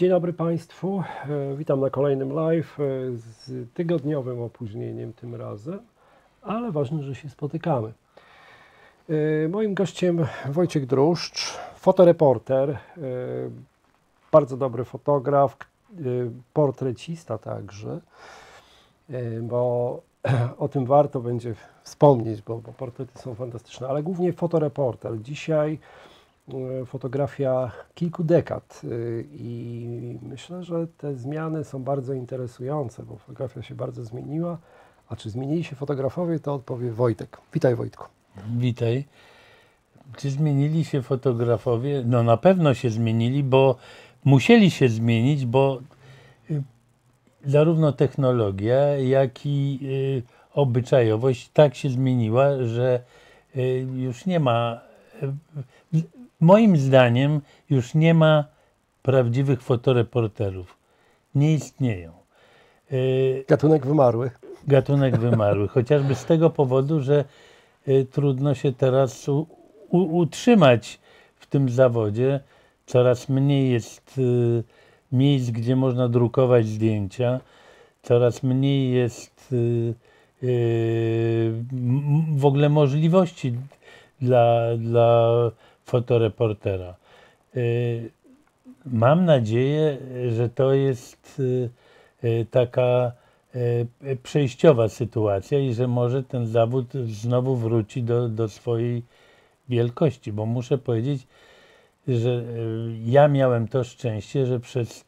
Dzień dobry Państwu, witam na kolejnym live z tygodniowym opóźnieniem tym razem, ale ważne, że się spotykamy. Moim gościem Wojciech Druszcz, fotoreporter, bardzo dobry fotograf, portrecista także, bo o tym warto będzie wspomnieć, bo portrety są fantastyczne, ale głównie fotoreporter. Dzisiaj fotografia kilku dekad i myślę, że te zmiany są bardzo interesujące, bo fotografia się bardzo zmieniła, a czy zmienili się fotografowie, to odpowie Wojtek. Witaj Wojtku. Witaj. Czy zmienili się fotografowie? No na pewno się zmienili, bo musieli się zmienić, bo zarówno technologia, jak i obyczajowość tak się zmieniła, że już nie ma, moim zdaniem, już nie ma prawdziwych fotoreporterów. Nie istnieją. Gatunek wymarły. Gatunek wymarły. Chociażby z tego powodu, że trudno się teraz utrzymać w tym zawodzie. Coraz mniej jest miejsc, gdzie można drukować zdjęcia. Coraz mniej jest w ogóle możliwości dla fotoreportera. Mam nadzieję, że to jest taka przejściowa sytuacja i że może ten zawód znowu wróci do swojej wielkości, bo muszę powiedzieć, że ja miałem to szczęście, że przez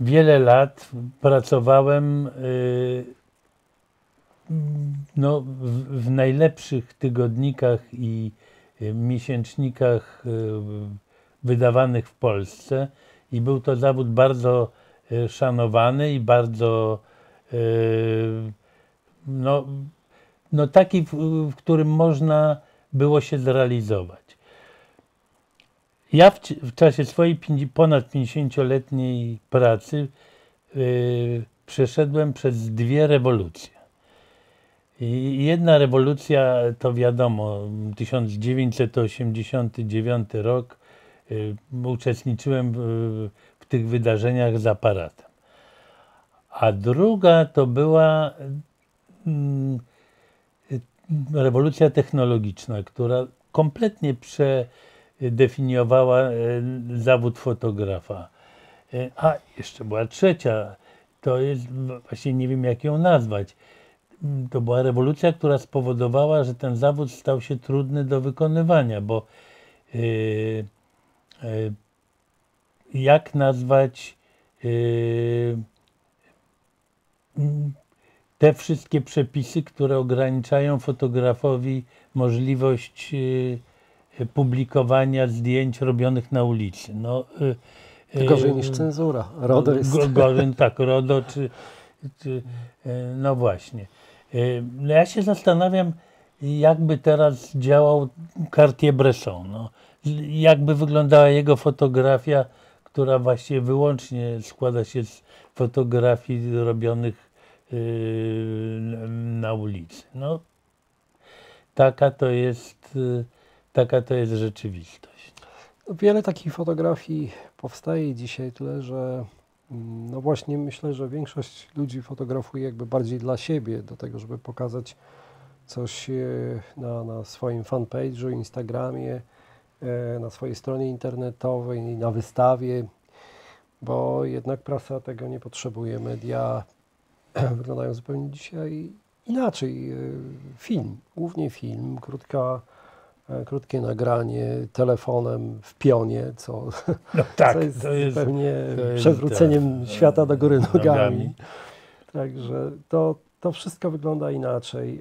wiele lat pracowałem no, w najlepszych tygodnikach i miesięcznikach wydawanych w Polsce i był to zawód bardzo szanowany i bardzo no taki, w którym można było się zrealizować. Ja w czasie swojej ponad 50-letniej pracy przeszedłem przez dwie rewolucje. I jedna rewolucja to wiadomo, 1989 rok, uczestniczyłem w tych wydarzeniach z aparatem. A druga to była rewolucja technologiczna, która kompletnie przedefiniowała zawód fotografa. A jeszcze była trzecia, to jest, właśnie nie wiem jak ją nazwać. To była rewolucja, która spowodowała, że ten zawód stał się trudny do wykonywania, bo jak nazwać te wszystkie przepisy, które ograniczają fotografowi możliwość publikowania zdjęć robionych na ulicy. No, gorzej niż cenzura. RODO jest. Gorzej, tak, RODO czy no właśnie. Ja się zastanawiam, jakby teraz działał Cartier Bresson. No. Jakby wyglądała jego fotografia, która właściwie wyłącznie składa się z fotografii robionych na ulicy. No, taka to jest rzeczywistość. Wiele takich fotografii powstaje dzisiaj, tyle że no właśnie myślę, że większość ludzi fotografuje jakby bardziej dla siebie, do tego, żeby pokazać coś na swoim fanpage'u, Instagramie, na swojej stronie internetowej, na wystawie, bo jednak prasa tego nie potrzebuje, media wyglądają zupełnie dzisiaj inaczej. Film, głównie film, krótkie nagranie telefonem w pionie, co, no tak, co jest zupełnie przewróceniem świata do góry nogami. Także to wszystko wygląda inaczej.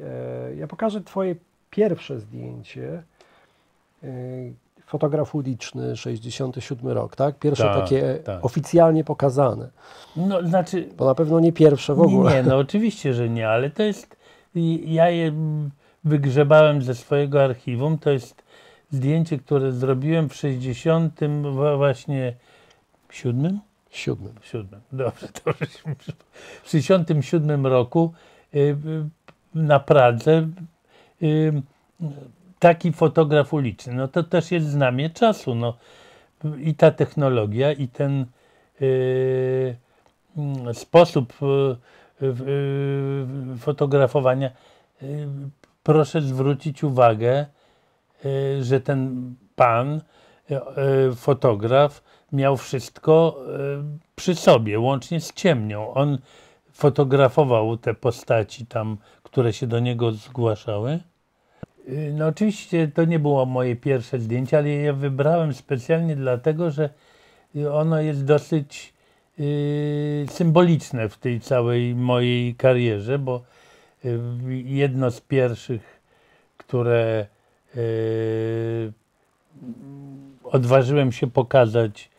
Ja pokażę Twoje pierwsze zdjęcie. Fotograf uliczny, 67 rok, tak? Pierwsze takie oficjalnie pokazane. No, znaczy, bo na pewno nie pierwsze w ogóle. Nie, no oczywiście, że nie, ale to jest... Ja je wygrzebałem ze swojego archiwum. To jest zdjęcie, które zrobiłem w 67 roku na Pradze. Taki fotograf uliczny. No to też jest znamie czasu. No, i ta technologia, i ten sposób fotografowania, proszę zwrócić uwagę, że ten pan, fotograf, miał wszystko przy sobie, łącznie z ciemnią. On fotografował te postaci tam, które się do niego zgłaszały. No oczywiście to nie było moje pierwsze zdjęcie, ale je wybrałem specjalnie dlatego, że ono jest dosyć symboliczne w tej całej mojej karierze, bo jedno z pierwszych, które odważyłem się pokazać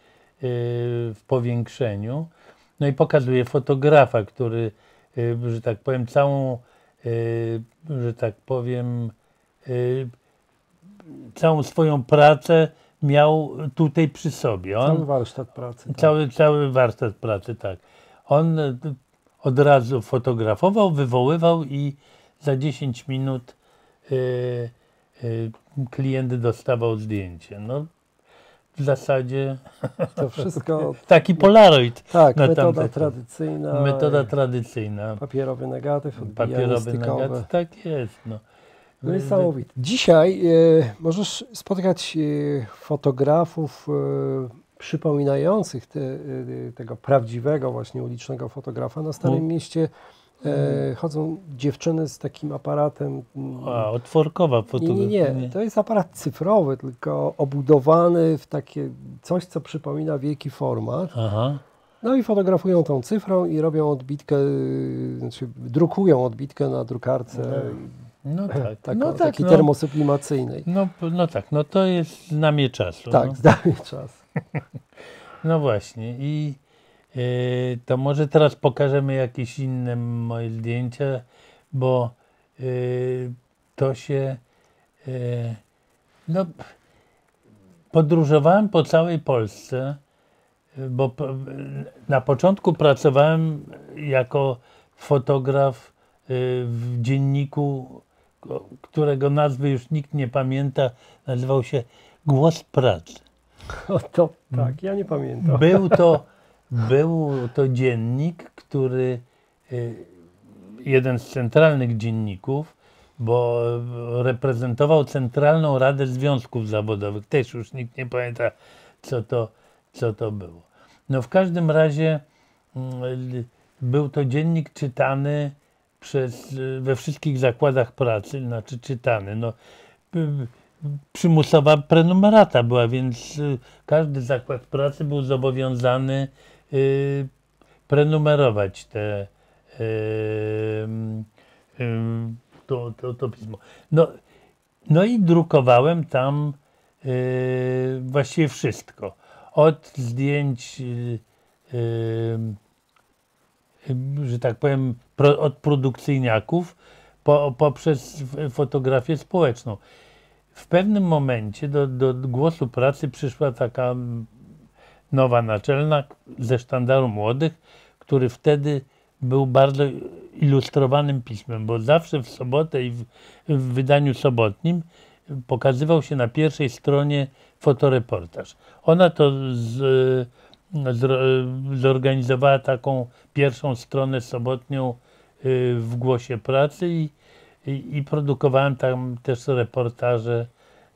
w powiększeniu. No i pokazuję fotografa, który, że tak powiem, całą swoją pracę miał tutaj przy sobie. Cały warsztat pracy. Tak. Cały warsztat pracy, tak. On od razu fotografował, wywoływał i za 10 minut klient dostawał zdjęcie. No, w zasadzie to wszystko. Taki Polaroid. Tak, metoda tradycyjna. Metoda tradycyjna. Papierowy negatyw, papierowy negatyw. Tak jest. No. Niesamowite. Dzisiaj możesz spotkać fotografów przypominających tego prawdziwego właśnie ulicznego fotografa. Na Starym Mieście chodzą dziewczyny z takim aparatem. A, otworkowa fotografia. Nie, to jest aparat cyfrowy, tylko obudowany w takie coś, co przypomina wielki format. Aha. No i fotografują tą cyfrą i robią odbitkę, znaczy drukują odbitkę na drukarce. No tak, takiej termosublimacyjnej. No to jest znamie czasu. Tak, znamie czasu. No właśnie i to może teraz pokażemy jakieś inne moje zdjęcia, bo to się... No, podróżowałem po całej Polsce, bo na początku pracowałem jako fotograf w dzienniku, którego nazwy już nikt nie pamięta, nazywał się Głos Pracy. O to tak, ja nie pamiętam. Był to dziennik, który, jeden z centralnych dzienników, bo reprezentował Centralną Radę Związków Zawodowych. Też już nikt nie pamięta, co to było. No w każdym razie był to dziennik czytany we wszystkich zakładach pracy, znaczy czytany. No, przymusowa prenumerata była, więc każdy zakład pracy był zobowiązany prenumerować to pismo. No i drukowałem tam właściwie wszystko. Od zdjęć, że tak powiem, od produkcyjniaków poprzez fotografię społeczną. W pewnym momencie do Głosu Pracy przyszła taka nowa naczelna ze Sztandaru Młodych, który wtedy był bardzo ilustrowanym pismem, bo zawsze w sobotę i w wydaniu sobotnim pokazywał się na pierwszej stronie fotoreportaż. Ona to zorganizowała taką pierwszą stronę sobotnią w Głosie Pracy i produkowałem tam też reportaże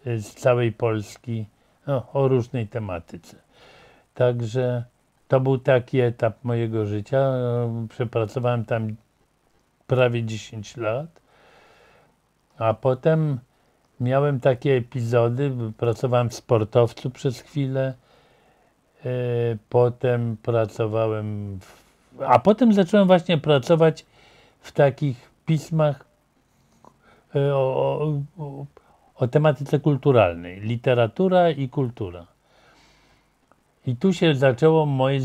z całej Polski, no, o różnej tematyce. Także to był taki etap mojego życia. Przepracowałem tam prawie 10 lat, a potem miałem takie epizody. Pracowałem w Sportowcu przez chwilę, potem pracowałem, a potem zacząłem właśnie pracować w takich pismach o tematyce kulturalnej. Literatura i kultura. I tu się zaczęło moje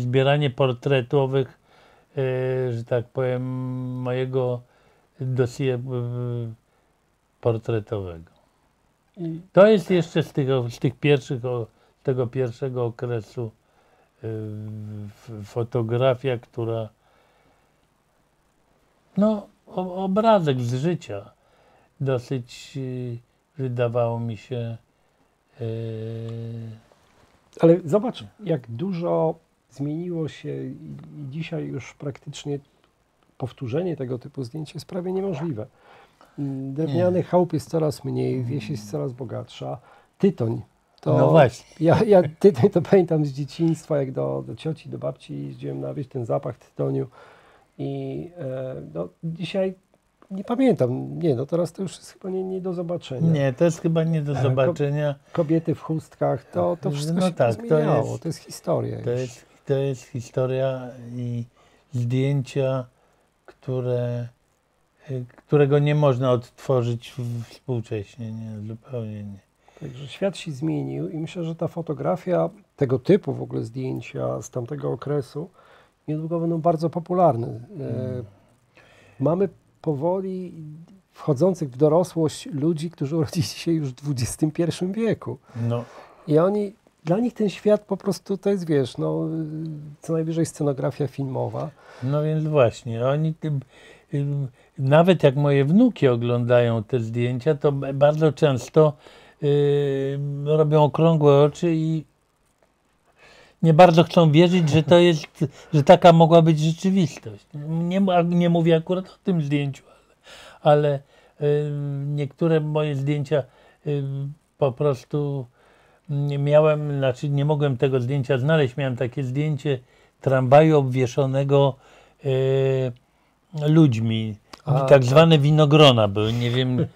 zbieranie portretowych, że tak powiem, mojego dossier portretowego. To jest jeszcze z tego pierwszego okresu fotografia, która... No, obrazek z życia dosyć wydawało mi się Ale zobacz, jak dużo zmieniło się i dzisiaj już praktycznie powtórzenie tego typu zdjęć jest prawie niemożliwe. Drewnianych chałup jest coraz mniej, wieś jest coraz bogatsza. Tytoń. To no właśnie. Ja tytoń to pamiętam z dzieciństwa, jak do cioci, do babci jeździłem na wieś, ten zapach tytoniu. I no, dzisiaj nie pamiętam, teraz to już jest chyba nie do zobaczenia. Nie, to jest chyba nie do zobaczenia. Kobiety w chustkach, to wszystko się zmieniało, to jest historia. To jest historia i zdjęcia, którego nie można odtworzyć współcześnie, zupełnie nie. Także świat się zmienił i myślę, że ta fotografia, tego typu w ogóle zdjęcia z tamtego okresu niedługo będą bardzo popularne. Mamy powoli wchodzących w dorosłość ludzi, którzy urodzili się już w XXI wieku. No. I oni, dla nich ten świat po prostu to jest, co najwyżej scenografia filmowa. No więc właśnie, oni... Nawet jak moje wnuki oglądają te zdjęcia, to bardzo często robią okrągłe oczy i nie bardzo chcą wierzyć, że to jest, że taka mogła być rzeczywistość. Nie mówię akurat o tym zdjęciu, ale niektóre moje zdjęcia po prostu nie mogłem tego zdjęcia znaleźć. Miałem takie zdjęcie tramwaju obwieszonego ludźmi. Tak zwane winogrona były. Nie wiem,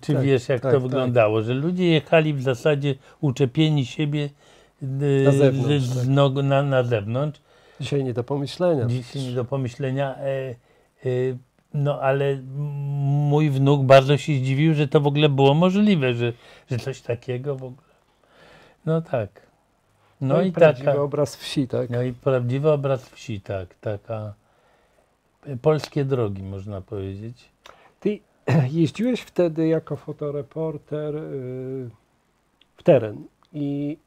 czy wiesz, jak to wyglądało, że ludzie jechali w zasadzie uczepieni siebie na zewnątrz. Na zewnątrz. Dzisiaj nie do pomyślenia. Dzisiaj nie do pomyślenia. No ale mój wnuk bardzo się zdziwił, że to w ogóle było możliwe, że coś takiego w ogóle. No tak. No i prawdziwy obraz wsi, tak? No i prawdziwy obraz wsi, tak. Taka... Polskie drogi, można powiedzieć. Ty jeździłeś wtedy jako fotoreporter w teren i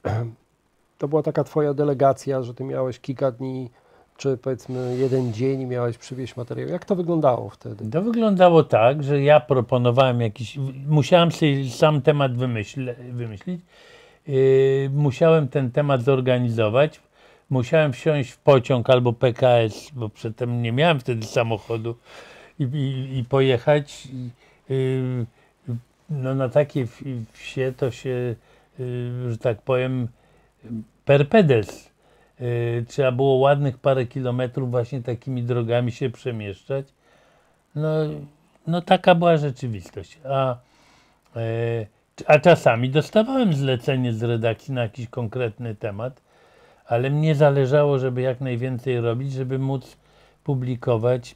to była taka twoja delegacja, że ty miałeś kilka dni, czy powiedzmy jeden dzień, miałeś przywieźć materiał. Jak to wyglądało wtedy? To wyglądało tak, że ja proponowałem jakiś... Musiałem sobie sam temat wymyślić. Musiałem ten temat zorganizować. Musiałem wsiąść w pociąg albo PKS, bo przedtem nie miałem wtedy samochodu i pojechać. No na takiej wsie to się, że tak powiem, per pedes. Trzeba było ładnych parę kilometrów właśnie takimi drogami się przemieszczać. No taka była rzeczywistość. A czasami dostawałem zlecenie z redakcji na jakiś konkretny temat. Ale mnie zależało, żeby jak najwięcej robić, żeby móc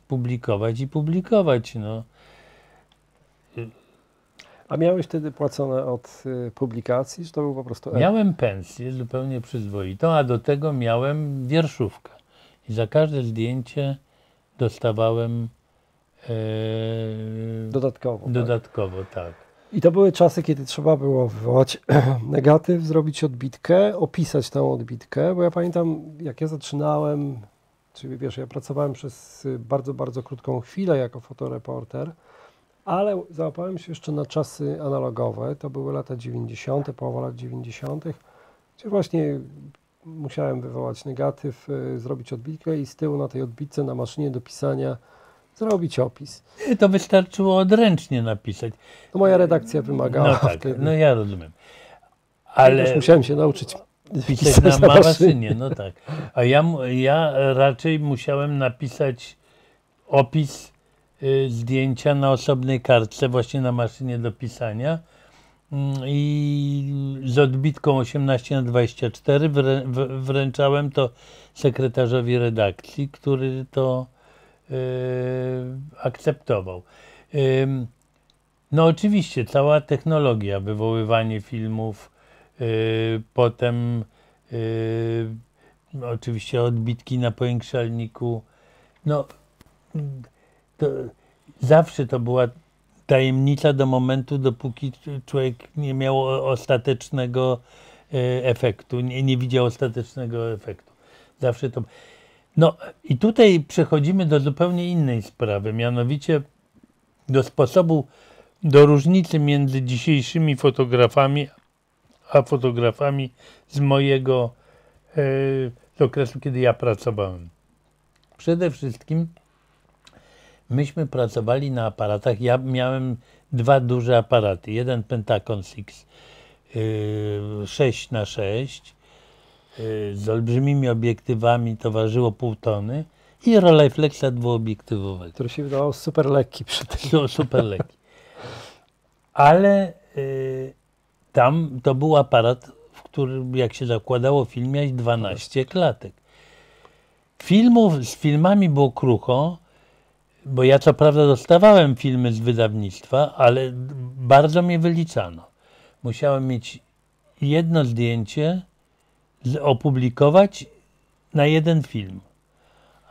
publikować. No. A miałeś wtedy płacone od publikacji, czy to był po prostu... Miałem pensję zupełnie przyzwoitą, a do tego miałem wierszówkę. I za każde zdjęcie dostawałem... dodatkowo. Dodatkowo, tak. I to były czasy, kiedy trzeba było wywołać negatyw, zrobić odbitkę, opisać tę odbitkę, bo ja pamiętam, jak ja zaczynałem, czyli ja pracowałem przez bardzo, bardzo krótką chwilę jako fotoreporter, ale załapałem się jeszcze na czasy analogowe, to były lata 90., połowa lat 90., gdzie właśnie musiałem wywołać negatyw, zrobić odbitkę i z tyłu na tej odbitce na maszynie do pisania zrobić opis. To wystarczyło odręcznie napisać. To moja redakcja wymagała. No tak, wtedy. No ja rozumiem. Ale już musiałem się nauczyć pisać na maszynie. No tak. A ja raczej musiałem napisać opis zdjęcia na osobnej kartce, właśnie na maszynie do pisania. I z odbitką 18×24 wręczałem to sekretarzowi redakcji, który to akceptował. No oczywiście cała technologia, wywoływanie filmów, potem oczywiście odbitki na powiększalniku. No to zawsze to była tajemnica do momentu, dopóki człowiek nie miał ostatecznego efektu, nie widział ostatecznego efektu. Zawsze to... No i tutaj przechodzimy do zupełnie innej sprawy, mianowicie do różnicy między dzisiejszymi fotografami a fotografami z mojego okresu, kiedy ja pracowałem. Przede wszystkim myśmy pracowali na aparatach. Ja miałem dwa duże aparaty. Jeden Pentacon 6x6 z olbrzymimi obiektywami, toważyło pół tony, i Rolleiflexa dwuobiektywowego. Który się wydawał super lekki przy tym. Super lekki. Ale tam to był aparat, w którym, jak się zakładało film, miałeś 12 klatek. Z filmami było krucho, bo ja co prawda dostawałem filmy z wydawnictwa, ale bardzo mnie wyliczano. Musiałem mieć jedno zdjęcie, opublikować na jeden film.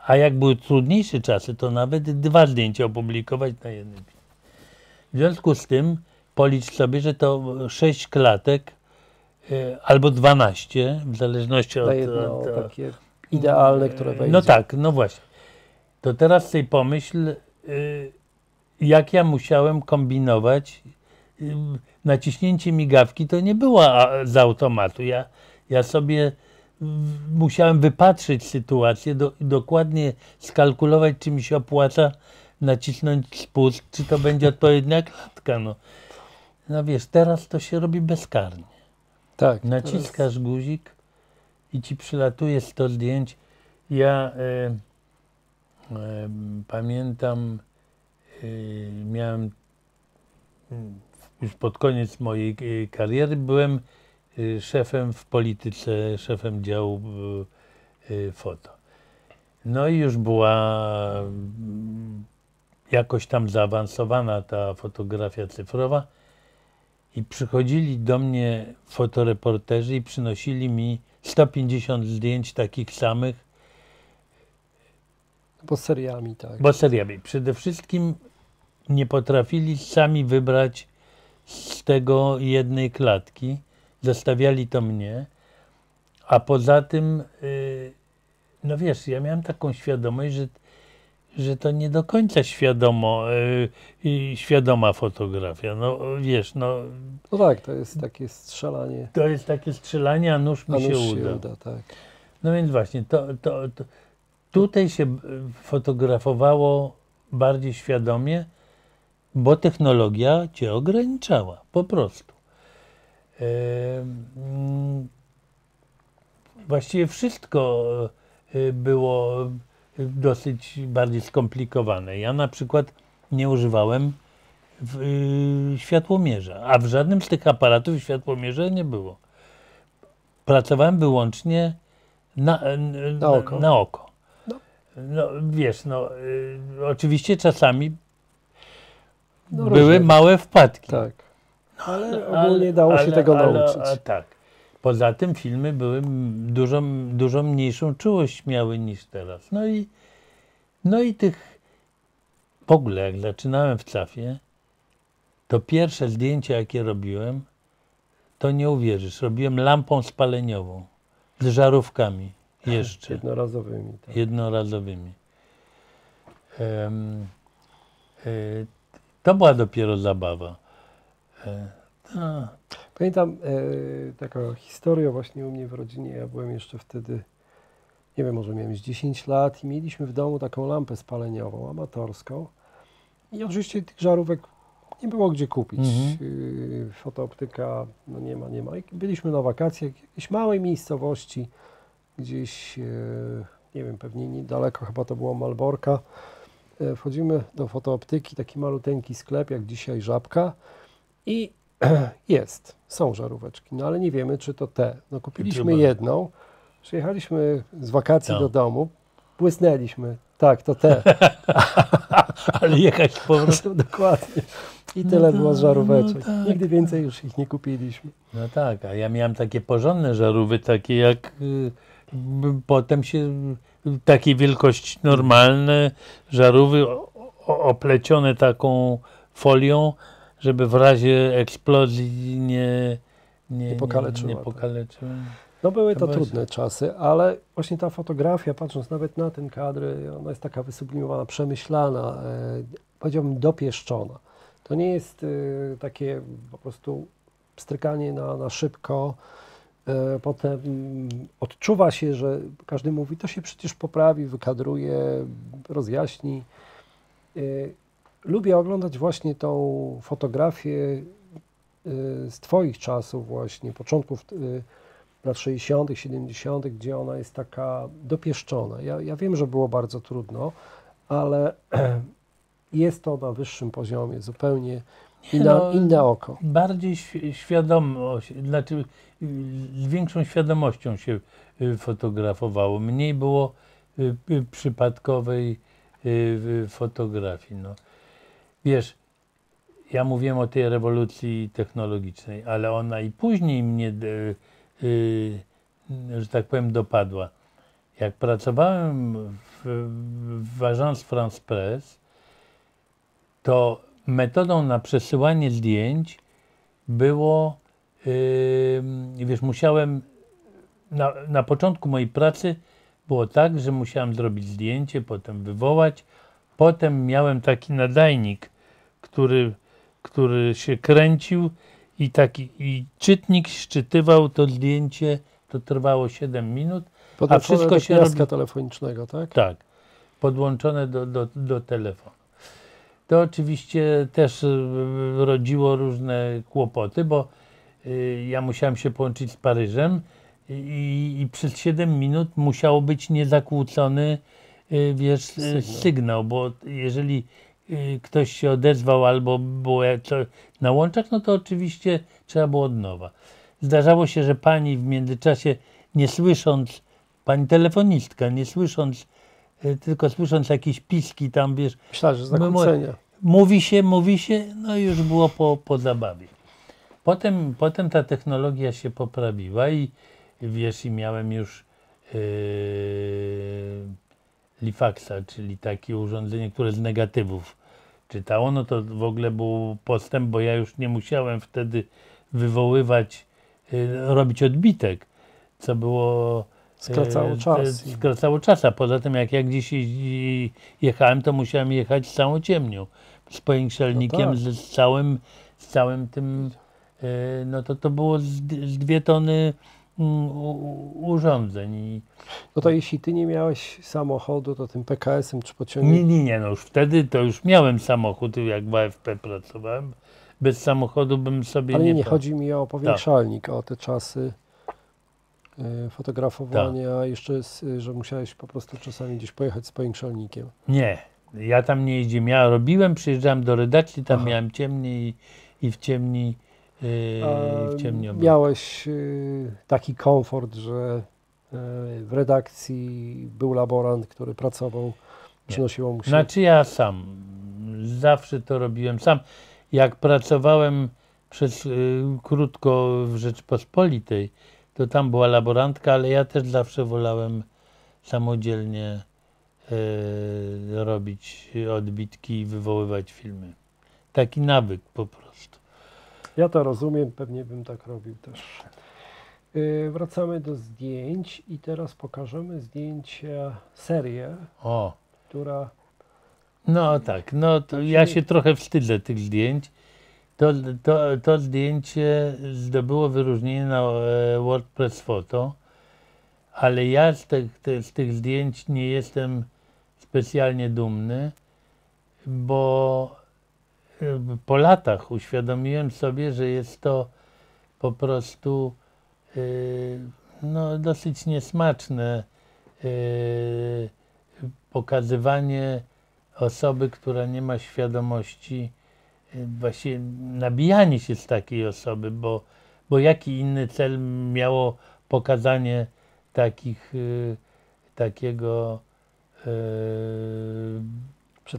A jak były trudniejsze czasy, to nawet dwa zdjęcia opublikować na jeden film. W związku z tym policz sobie, że to 6 klatek albo 12, w zależności od... jedno, takie idealne, które wejdzie. No tak, no właśnie. To teraz sobie pomyśl, jak ja musiałem kombinować. Naciśnięcie migawki to nie było z automatu. Ja sobie musiałem wypatrzyć sytuację, dokładnie skalkulować, czy mi się opłaca nacisnąć spust, czy to będzie odpowiednia klatka. No wiesz, teraz to się robi bezkarnie. Tak. Naciskasz guzik i ci przylatuje 100 zdjęć. Ja pamiętam, miałem już pod koniec mojej kariery, byłem szefem w polityce, szefem działu foto. No i już była jakoś tam zaawansowana ta fotografia cyfrowa i przychodzili do mnie fotoreporterzy i przynosili mi 150 zdjęć takich samych. Bo seriami, tak. Bo seriami. Przede wszystkim nie potrafili sami wybrać z tego jednej klatki. Zostawiali to mnie, a poza tym, no wiesz, ja miałem taką świadomość, że to nie do końca świadoma fotografia, no wiesz, no... No tak, to jest takie strzelanie. To jest takie strzelanie, a nóż mi się uda. Tak. No więc właśnie, to tutaj się fotografowało bardziej świadomie, bo technologia cię ograniczała, po prostu. Właściwie wszystko było dosyć bardziej skomplikowane. Ja na przykład nie używałem światłomierza, a w żadnym z tych aparatów światłomierza nie było. Pracowałem wyłącznie na oko. No wiesz, no oczywiście czasami były małe wpadki. Tak. Ale ogólnie dało się tego nauczyć. Tak. Poza tym filmy były dużo mniejszą czułość miały niż teraz. No i tych... W ogóle jak zaczynałem w Cafie, to pierwsze zdjęcia, jakie robiłem, to nie uwierzysz, robiłem lampą spaleniową. Z żarówkami jeszcze. Jednorazowymi. Tak. Jednorazowymi. To była dopiero zabawa. Pamiętam taką historię właśnie u mnie w rodzinie. Ja byłem jeszcze wtedy, nie wiem, może miałem 10 lat i mieliśmy w domu taką lampę spaleniową, amatorską. I oczywiście tych żarówek nie było gdzie kupić. Fotooptyka no nie ma. I byliśmy na wakacjach w jakiejś małej miejscowości, gdzieś, nie wiem, pewnie niedaleko, chyba to było Malborka. Wchodzimy do fotooptyki, taki maluteńki sklep, jak dzisiaj Żabka. I są żaróweczki, no ale nie wiemy, czy to te. No kupiliśmy jedną, przyjechaliśmy z wakacji do domu, błysnęliśmy, tak, to te. Ale jechać po prostu. Dokładnie. I tyle było z żaróweczek. Tak. Nigdy więcej już ich nie kupiliśmy. No tak, a ja miałem takie porządne żarówy, takie jak potem się, takiej wielkości normalne, żarówy oplecione taką folią, żeby w razie eksplozji nie pokaleczyły. No były to trudne czasy, ale właśnie ta fotografia, patrząc nawet na ten kadr, ona jest taka wysublimowana, przemyślana, powiedziałbym dopieszczona. To nie jest takie po prostu pstrykanie na szybko. Potem odczuwa się, że każdy mówi, to się przecież poprawi, wykadruje, rozjaśni. Lubię oglądać właśnie tą fotografię z Twoich czasów właśnie, początków lat 60., 70., gdzie ona jest taka dopieszczona. Ja wiem, że było bardzo trudno, ale jest to na wyższym poziomie, zupełnie inne oko. Bardziej świadomość, znaczy z większą świadomością się fotografowało. Mniej było przypadkowej fotografii. No. Wiesz, ja mówiłem o tej rewolucji technologicznej, ale ona i później mnie, że tak powiem, dopadła. Jak pracowałem w Agence France Presse, to metodą na przesyłanie zdjęć było, wiesz, musiałem, na początku mojej pracy było tak, że musiałem zrobić zdjęcie, potem wywołać, potem miałem taki nadajnik, który się kręcił i czytnik szczytywał to zdjęcie, to trwało 7 minut. Potem a wszystko się robi... telefonicznego, tak? Tak, podłączone do telefonu. To oczywiście też rodziło różne kłopoty, bo ja musiałem się połączyć z Paryżem i przez 7 minut musiał być niezakłócony, wiesz, sygnał, bo jeżeli ktoś się odezwał albo było na łączach, no to oczywiście trzeba było od nowa. Zdarzało się, że pani w międzyczasie, nie słysząc, pani telefonistka, nie słysząc, tylko słysząc jakieś piski tam, wiesz, mówi się, no i już było po zabawie. Potem ta technologia się poprawiła i wiesz, i miałem już Lifaxa, czyli takie urządzenie, które z negatywów czytało, no to w ogóle był postęp, bo ja już nie musiałem wtedy wywoływać, robić odbitek, co było... Skracało czas. Skracało czas, a poza tym jak ja gdzieś jechałem, to musiałem jechać z całą ciemnią, z powiększalnikiem, no tak, z całym tym, no to było z 2 tony urządzeń. No to jeśli ty nie miałeś samochodu, to tym PKS-em czy pociągiem? Nie, no już wtedy to już miałem samochód, jak w AFP pracowałem, bez samochodu bym sobie... Ale nie chodzi mi o powiększalnik, tak, o te czasy fotografowania, tak, jeszcze, że musiałeś po prostu czasami gdzieś pojechać z powiększalnikiem. Nie, ja tam nie jeździłem. Ja robiłem, przyjeżdżałem do redakcji, tam miałem ciemniej i w ciemni. Miałeś taki komfort, że w redakcji był laborant, który pracował, przynosiło mu się... Znaczy ja sam. Zawsze to robiłem sam. Jak pracowałem przez krótko w Rzeczpospolitej, to tam była laborantka, ale ja też zawsze wolałem samodzielnie robić odbitki i wywoływać filmy. Taki nawyk po prostu. Ja to rozumiem, pewnie bym tak robił też. Wracamy do zdjęć i teraz pokażemy zdjęcia, serię, która... No tak, no to ja się trochę wstydzę tych zdjęć. To zdjęcie zdobyło wyróżnienie na World Press Photo, ale ja z tych zdjęć nie jestem specjalnie dumny, bo po latach uświadomiłem sobie, że jest to po prostu no, dosyć niesmaczne pokazywanie osoby, która nie ma świadomości, właśnie nabijanie się z takiej osoby, bo jaki inny cel miało pokazanie takiego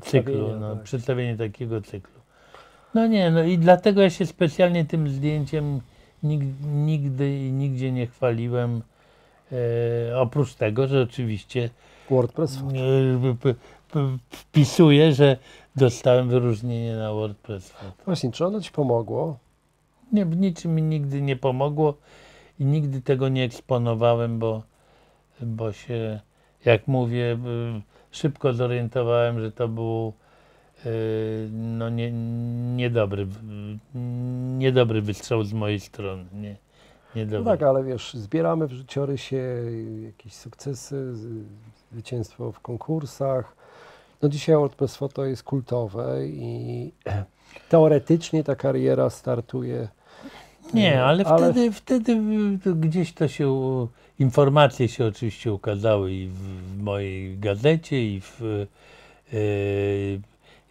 cyklu, no, tak, przedstawienie takiego cyklu. No nie, no i dlatego ja się specjalnie tym zdjęciem nigdy i nigdzie nie chwaliłem, oprócz tego, że oczywiście WordPress wpisuję, że dostałem wyróżnienie na WordPress. Właśnie, czy ono ci pomogło? Nie, niczym mi nigdy nie pomogło i nigdy tego nie eksponowałem, bo się, jak mówię, szybko zorientowałem, że to był no niedobry wystrzał z mojej strony. No tak, ale wiesz, zbieramy w życiorysie jakieś sukcesy, zwycięstwo w konkursach. No dzisiaj World Press Photo jest kultowe i teoretycznie ta kariera startuje. Nie, ale wtedy gdzieś to się, informacje się oczywiście ukazały i w mojej gazecie, i w,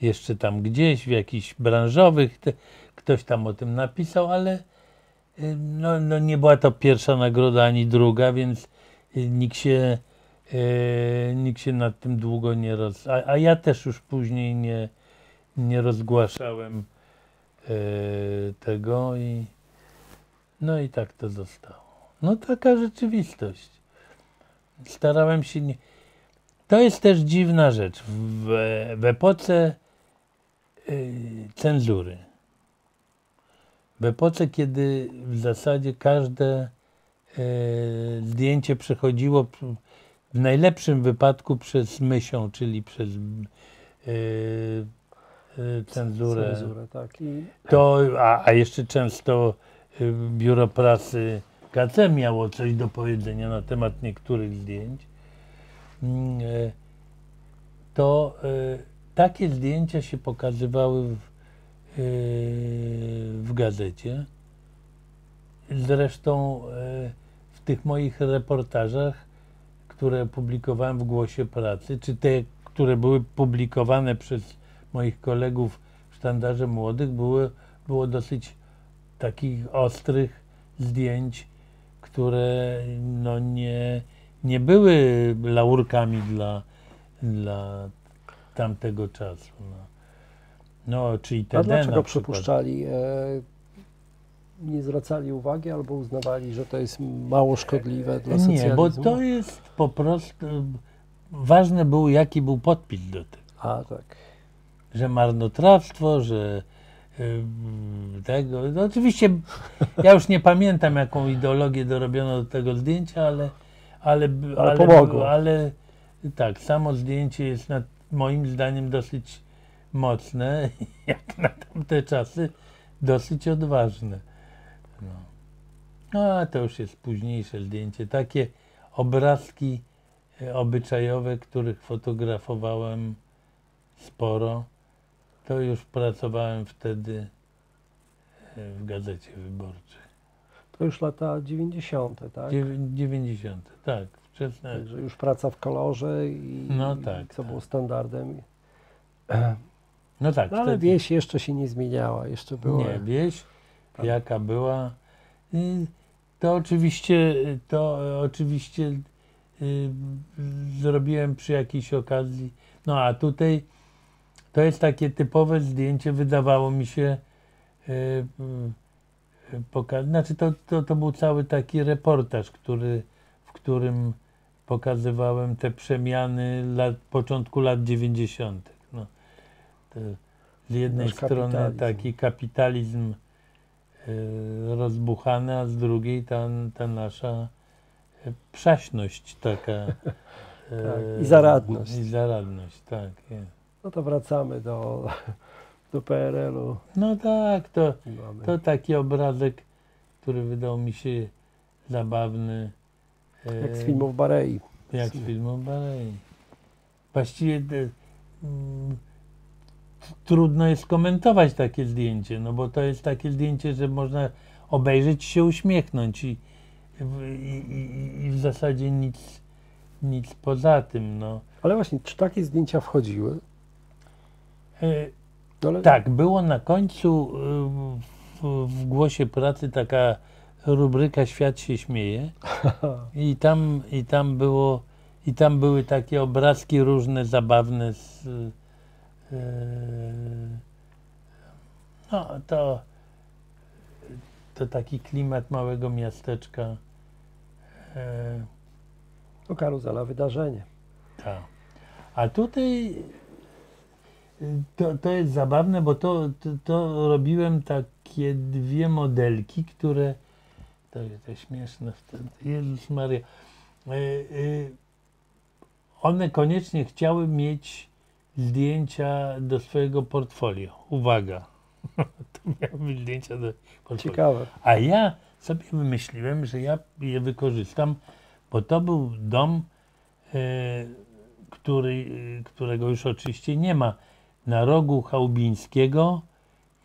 jeszcze tam gdzieś, w jakichś branżowych, ktoś tam o tym napisał, ale no nie była to pierwsza nagroda ani druga, więc nikt się nad tym długo nie a ja też już później nie rozgłaszałem tego i no i tak to zostało. No taka rzeczywistość. Starałem się nie... To jest też dziwna rzecz. W epoce cenzury, w epoce, kiedy w zasadzie każde zdjęcie przechodziło w najlepszym wypadku przez myśl, czyli przez cenzurę, tak. A jeszcze często Biuro Prasy KC miało coś do powiedzenia na temat niektórych zdjęć, to takie zdjęcia się pokazywały w gazecie. Zresztą w tych moich reportażach, które publikowałem w Głosie Pracy, czy te, które były publikowane przez moich kolegów w Sztandarze Młodych, było dosyć takich ostrych zdjęć, które no nie były laurkami dla tamtego czasu. No czyli te. A dlaczego przypuszczali, nie zwracali uwagi albo uznawali, że to jest mało szkodliwe dla socjalizmu? Nie, bo to jest po prostu... Ważne było, jaki był podpis do tego. A tak. Że marnotrawstwo, że... No oczywiście ja już nie pamiętam, jaką ideologię dorobiono do tego zdjęcia, ale pomogło. Ale tak, samo zdjęcie jest moim zdaniem dosyć mocne, jak na tamte czasy dosyć odważne. No a to już jest późniejsze zdjęcie. Takie obrazki obyczajowe, których fotografowałem sporo. To już pracowałem wtedy w Gazecie Wyborczej. To już lata 90., tak? 90., tak. Wczesne. Także już praca w kolorze i, no tak, co było standardem. No tak. No, ale wtedy... wieś jeszcze się nie zmieniała, jeszcze była. Nie, wieś tak, jaka była. To oczywiście zrobiłem przy jakiejś okazji. No a tutaj to jest takie typowe zdjęcie, wydawało mi się, znaczy to był cały taki reportaż, w którym pokazywałem te przemiany początku lat 90. No, z jednej strony kapitalizm, taki kapitalizm rozbuchany, a z drugiej ta nasza przaśność taka. Tak, i zaradność. I zaradność, tak. Jest. No to wracamy do PRL-u. No tak, to taki obrazek, który wydał mi się zabawny. Jak z filmów Barei. Jak z filmów Barei. Właściwie trudno jest komentować takie zdjęcie, no bo to jest takie zdjęcie, że można obejrzeć się, uśmiechnąć i w zasadzie nic poza tym. No. Ale właśnie, czy takie zdjęcia wchodziły? Tak, było na końcu w Głosie Pracy taka rubryka Świat się śmieje i tam były takie obrazki różne, zabawne. No to taki klimat małego miasteczka. To karuzela, wydarzenie. Tak. A tutaj to jest zabawne, bo to robiłem takie dwie modelki, które... To śmieszne wtedy. Jezus Maria. One koniecznie chciały mieć zdjęcia do swojego portfolio. Uwaga, to miały być zdjęcia do portfolio. Ciekawe. A ja sobie wymyśliłem, że ja je wykorzystam, bo to był dom, którego już oczywiście nie ma, na rogu Chałubińskiego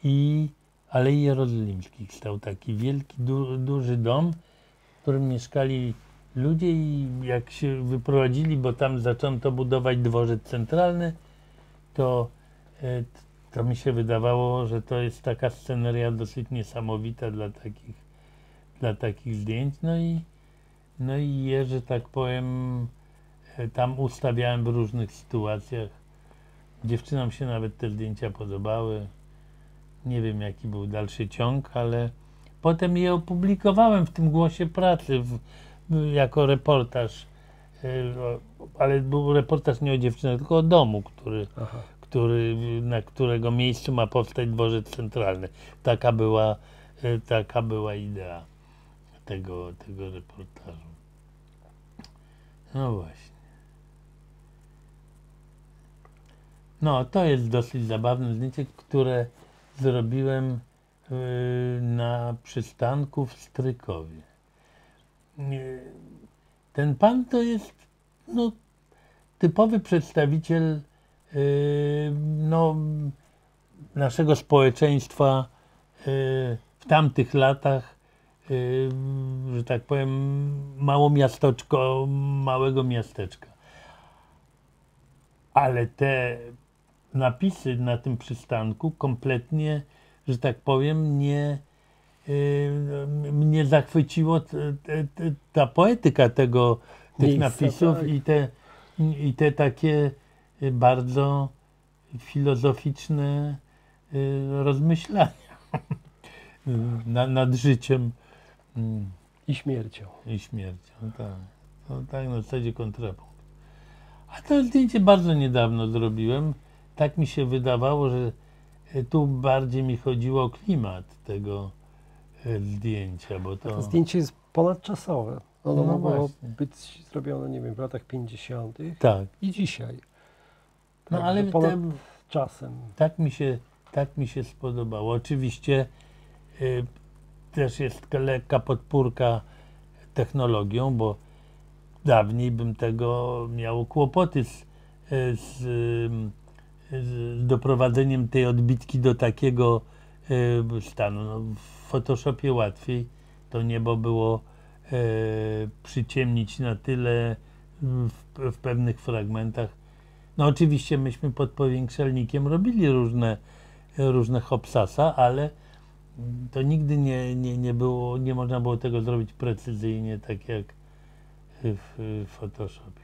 i Alei Jerozolimskich stał taki wielki, duży dom, w którym mieszkali ludzie i jak się wyprowadzili, bo tam zaczęto budować dworzec centralny, to mi się wydawało, że to jest taka sceneria dosyć niesamowita dla takich zdjęć. No i je, że tak powiem, tam ustawiałem w różnych sytuacjach. Dziewczynom się nawet te zdjęcia podobały. Nie wiem, jaki był dalszy ciąg, ale potem je opublikowałem w tym Głosie Pracy jako reportaż. Ale był reportaż nie o dziewczynach, tylko o domu, na którego miejscu ma powstać dworzec centralny. Taka była idea tego reportażu. No właśnie. No, to jest dosyć zabawne zdjęcie, które zrobiłem na przystanku w Strykowie. Ten pan to jest no, typowy przedstawiciel no, naszego społeczeństwa w tamtych latach, że tak powiem, małego miasteczka. Ale te napisy na tym przystanku kompletnie, że tak powiem, mnie zachwyciło ta poetyka tych napisów, tak. i te takie bardzo filozoficzne rozmyślania nad życiem. I śmiercią. I śmiercią, tak. No, tak na zasadzie kontrapunkt. A to zdjęcie bardzo niedawno zrobiłem. Tak mi się wydawało, że tu bardziej mi chodziło o klimat tego zdjęcia, bo to zdjęcie jest ponadczasowe. Ono mogło być zrobione, nie wiem, w latach 50. Tak. I dzisiaj. Tak, no ale ponad czasem. Tak mi się spodobało. Oczywiście też jest lekka podpórka technologią, bo dawniej bym tego miał kłopoty z doprowadzeniem tej odbitki do takiego stanu. No, w Photoshopie łatwiej to niebo było przyciemnić na tyle w pewnych fragmentach. No oczywiście myśmy pod powiększalnikiem robili różne hopsasa, ale to nigdy nie można było tego zrobić precyzyjnie, tak jak w Photoshopie.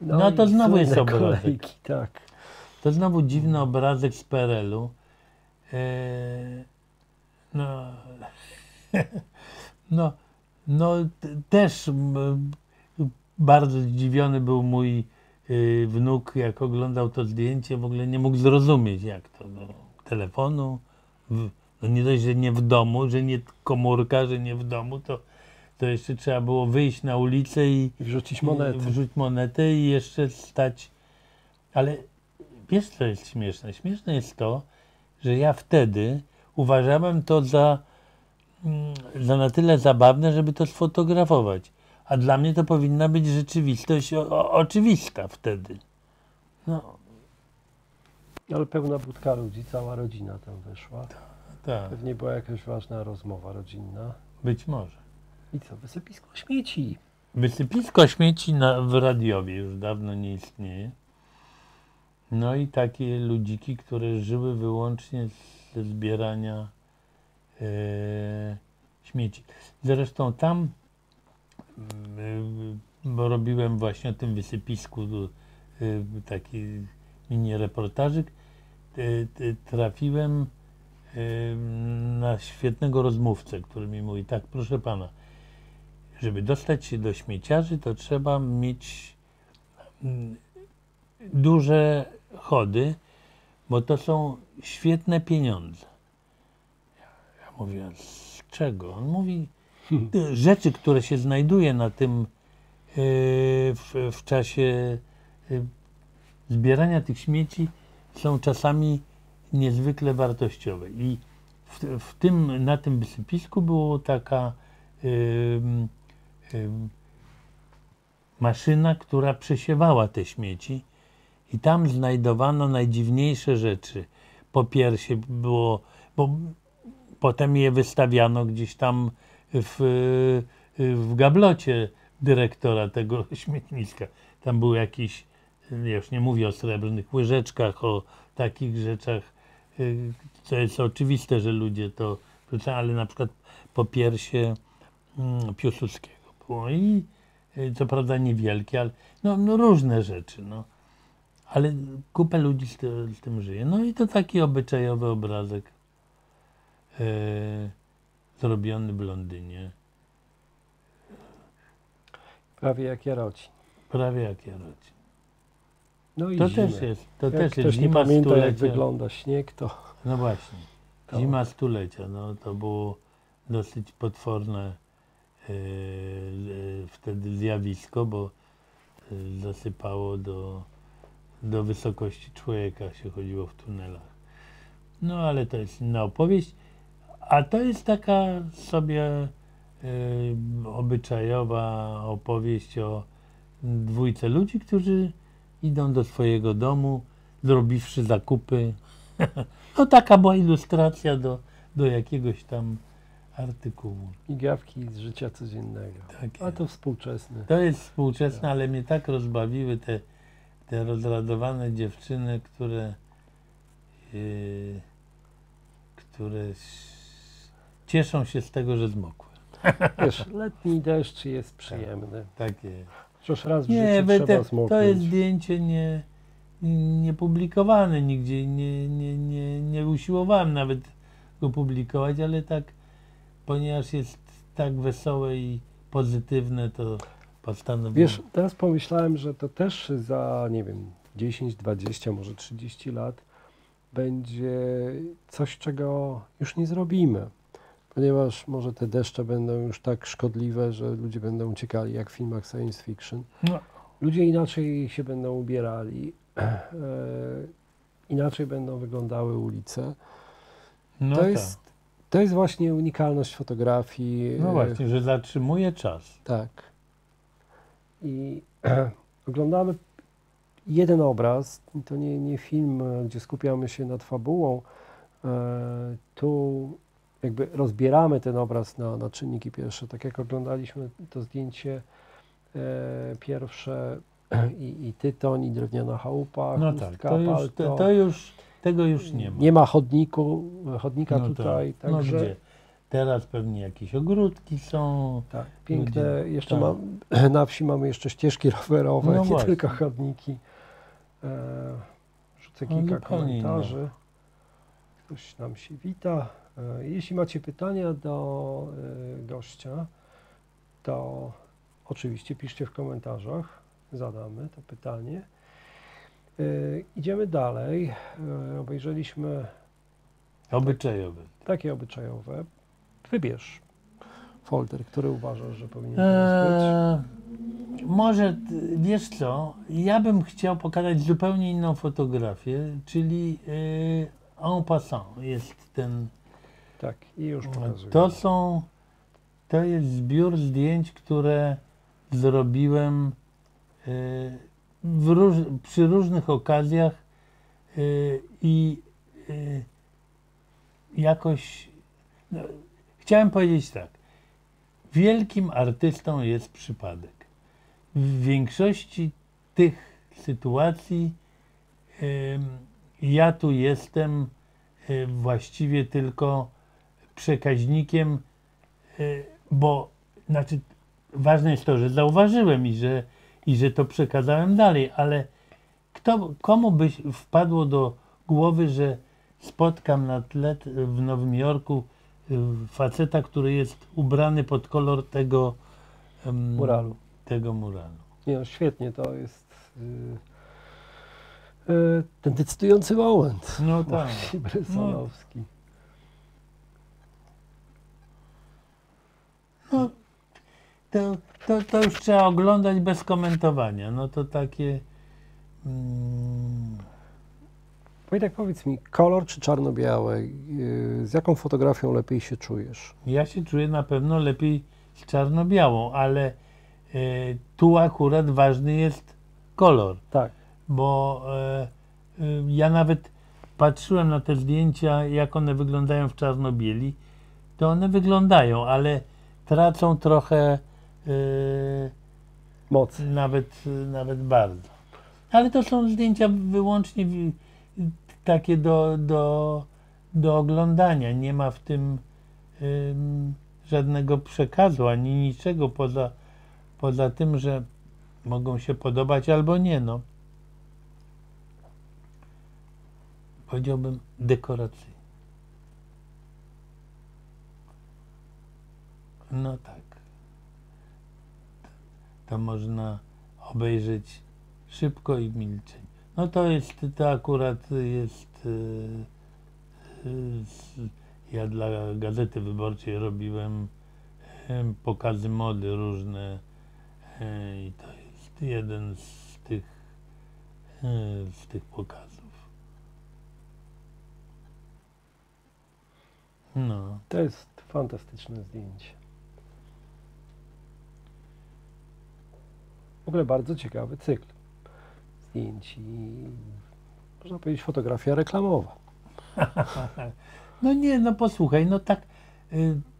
No to znowu jest obrazek. Kolejki, tak. To znowu dziwny obrazek z PRL-u. Też bardzo zdziwiony był mój wnuk, jak oglądał to zdjęcie, w ogóle nie mógł zrozumieć, jak to do telefonu. No nie dość, że nie w domu, że nie komórka, że nie w domu, to jeszcze trzeba było wyjść na ulicę i wrzucić monetę i jeszcze stać. Ale wiesz, co jest śmieszne? Śmieszne jest to, że ja wtedy uważałem to za na tyle zabawne, żeby to sfotografować. A dla mnie to powinna być rzeczywistość oczywista wtedy. No. Ale pełna budka ludzi, cała rodzina tam wyszła. Tak. Pewnie była jakaś ważna rozmowa rodzinna. Być może. I co? Wysypisko śmieci. Wysypisko śmieci w Radiowie już dawno nie istnieje. No i takie ludziki, które żyły wyłącznie ze zbierania śmieci. Zresztą tam, bo robiłem właśnie o tym wysypisku taki mini reportażyk, trafiłem na świetnego rozmówcę, który mi mówi: tak, proszę pana, żeby dostać się do śmieciarzy, to trzeba mieć duże chody, bo to są świetne pieniądze. Ja mówię: z czego? On mówi: rzeczy, które się znajduje na tym w czasie zbierania tych śmieci, są czasami niezwykle wartościowe. I na tym wysypisku była taka maszyna, która przesiewała te śmieci i tam znajdowano najdziwniejsze rzeczy. Po pierwsze było, bo potem je wystawiano gdzieś tam w gablocie dyrektora tego śmietniska. Tam były jakieś, ja już nie mówię o srebrnych łyżeczkach, o takich rzeczach, co jest oczywiste, że ludzie to wrzucają, ale na przykład po piersie Piłsudskiego było i co prawda niewielkie, ale no różne rzeczy. No. Ale kupę ludzi z tym żyje. No i to taki obyczajowy obrazek zrobiony w Londynie. Prawie jak Jarocin. Prawie jak Jarocin. No i to zimę. Też jest. To jak też jest. Zima stulecia. Jak wygląda śnieg, to. No właśnie. Zima stulecia. No, to było dosyć potworne wtedy zjawisko, bo zasypało do wysokości człowieka, się chodziło w tunelach. No ale to jest inna opowieść. A to jest taka sobie obyczajowa opowieść o dwójce ludzi, którzy idą do swojego domu, zrobiwszy zakupy. No taka była ilustracja do jakiegoś tam artykułu. Migawki z życia codziennego. Tak, a to współczesne. To jest współczesne, tak. Ale mnie tak rozbawiły te rozradowane dziewczyny, które cieszą się z tego, że zmokły. Wiesz, letni deszcz jest przyjemny. Tak jest. Przecież raz w życiu trzeba zmoknąć. To jest zdjęcie niepublikowane nigdzie. Nie usiłowałem nawet go publikować, ale tak, ponieważ jest tak wesołe i pozytywne, to postanowiłem. Wiesz, teraz pomyślałem, że to też za, nie wiem, 10, 20, może 30 lat będzie coś, czego już nie zrobimy. Ponieważ może te deszcze będą już tak szkodliwe, że ludzie będą uciekali, jak w filmach science fiction. No. Ludzie inaczej się będą ubierali, inaczej będą wyglądały ulice. No to jest właśnie unikalność fotografii. No właśnie, że zatrzymuje czas. Tak. I oglądamy jeden obraz, to nie film, gdzie skupiamy się nad fabułą. Tu jakby rozbieramy ten obraz na czynniki pierwsze, tak jak oglądaliśmy to zdjęcie pierwsze i tytoń, i drewniana chałupa, no chustka, tak, tego już nie ma. Nie ma chodnika no tutaj. Tak. Także, no gdzie? Teraz pewnie jakieś ogródki są. Tak, piękne. Ludzie, jeszcze tak. Na wsi mamy jeszcze ścieżki rowerowe, no nie właśnie. Tylko chodniki. Rzucę kilka komentarzy. Ktoś nam się wita. Jeśli macie pytania do gościa, to oczywiście piszcie w komentarzach, zadamy to pytanie. Idziemy dalej. Obejrzeliśmy obyczajowe. Takie obyczajowe. Wybierz folder, który uważasz, że powinien być. Może, wiesz co, ja bym chciał pokazać zupełnie inną fotografię, czyli en passant jest ten. Tak, i już pokazuję. To jest zbiór zdjęć, które zrobiłem przy różnych okazjach i jakoś, no, chciałem powiedzieć tak, wielkim artystą jest przypadek. W większości tych sytuacji ja tu jestem właściwie tylko przekaźnikiem, bo znaczy ważne jest to, że zauważyłem i że to przekazałem dalej, ale komu by wpadło do głowy, że spotkam na tle w Nowym Jorku faceta, który jest ubrany pod kolor tego muralu. Nie, no świetnie, to jest ten decydujący moment. No tak. Bressonowski. No. To już trzeba oglądać bez komentowania. No to takie. No i tak powiedz mi, kolor czy czarno-białe? Z jaką fotografią lepiej się czujesz? Ja się czuję na pewno lepiej z czarno-białą, ale tu akurat ważny jest kolor. Tak. Bo ja nawet patrzyłem na te zdjęcia, jak one wyglądają w czarno-bieli, to one wyglądają, ale tracą trochę mocy. Nawet bardzo. Ale to są zdjęcia wyłącznie takie do oglądania. Nie ma w tym żadnego przekazu ani niczego poza tym, że mogą się podobać albo nie. No. Powiedziałbym dekoracyjnie. No tak. To można obejrzeć szybko i w milczeniu. No to akurat jest... Ja dla Gazety Wyborczej robiłem pokazy mody różne i to jest jeden z tych pokazów. No. To jest fantastyczne zdjęcie. W ogóle bardzo ciekawy cykl zdjęć i można powiedzieć fotografia reklamowa. No nie, no posłuchaj, no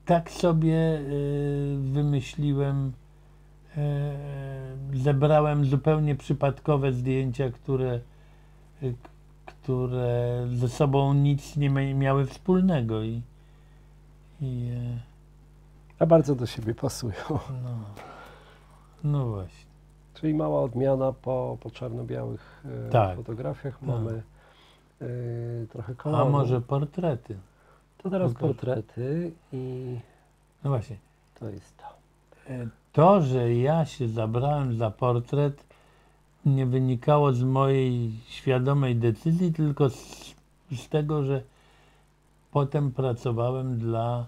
tak sobie wymyśliłem, zebrałem zupełnie przypadkowe zdjęcia, które ze sobą nic nie miały wspólnego i a bardzo do siebie pasują. No właśnie. Czyli mała odmiana po czarno-białych fotografiach. Mamy trochę koloru. A może portrety? To teraz portrety i... No właśnie. To jest to. To, że ja się zabrałem za portret, nie wynikało z mojej świadomej decyzji, tylko z tego, że potem pracowałem dla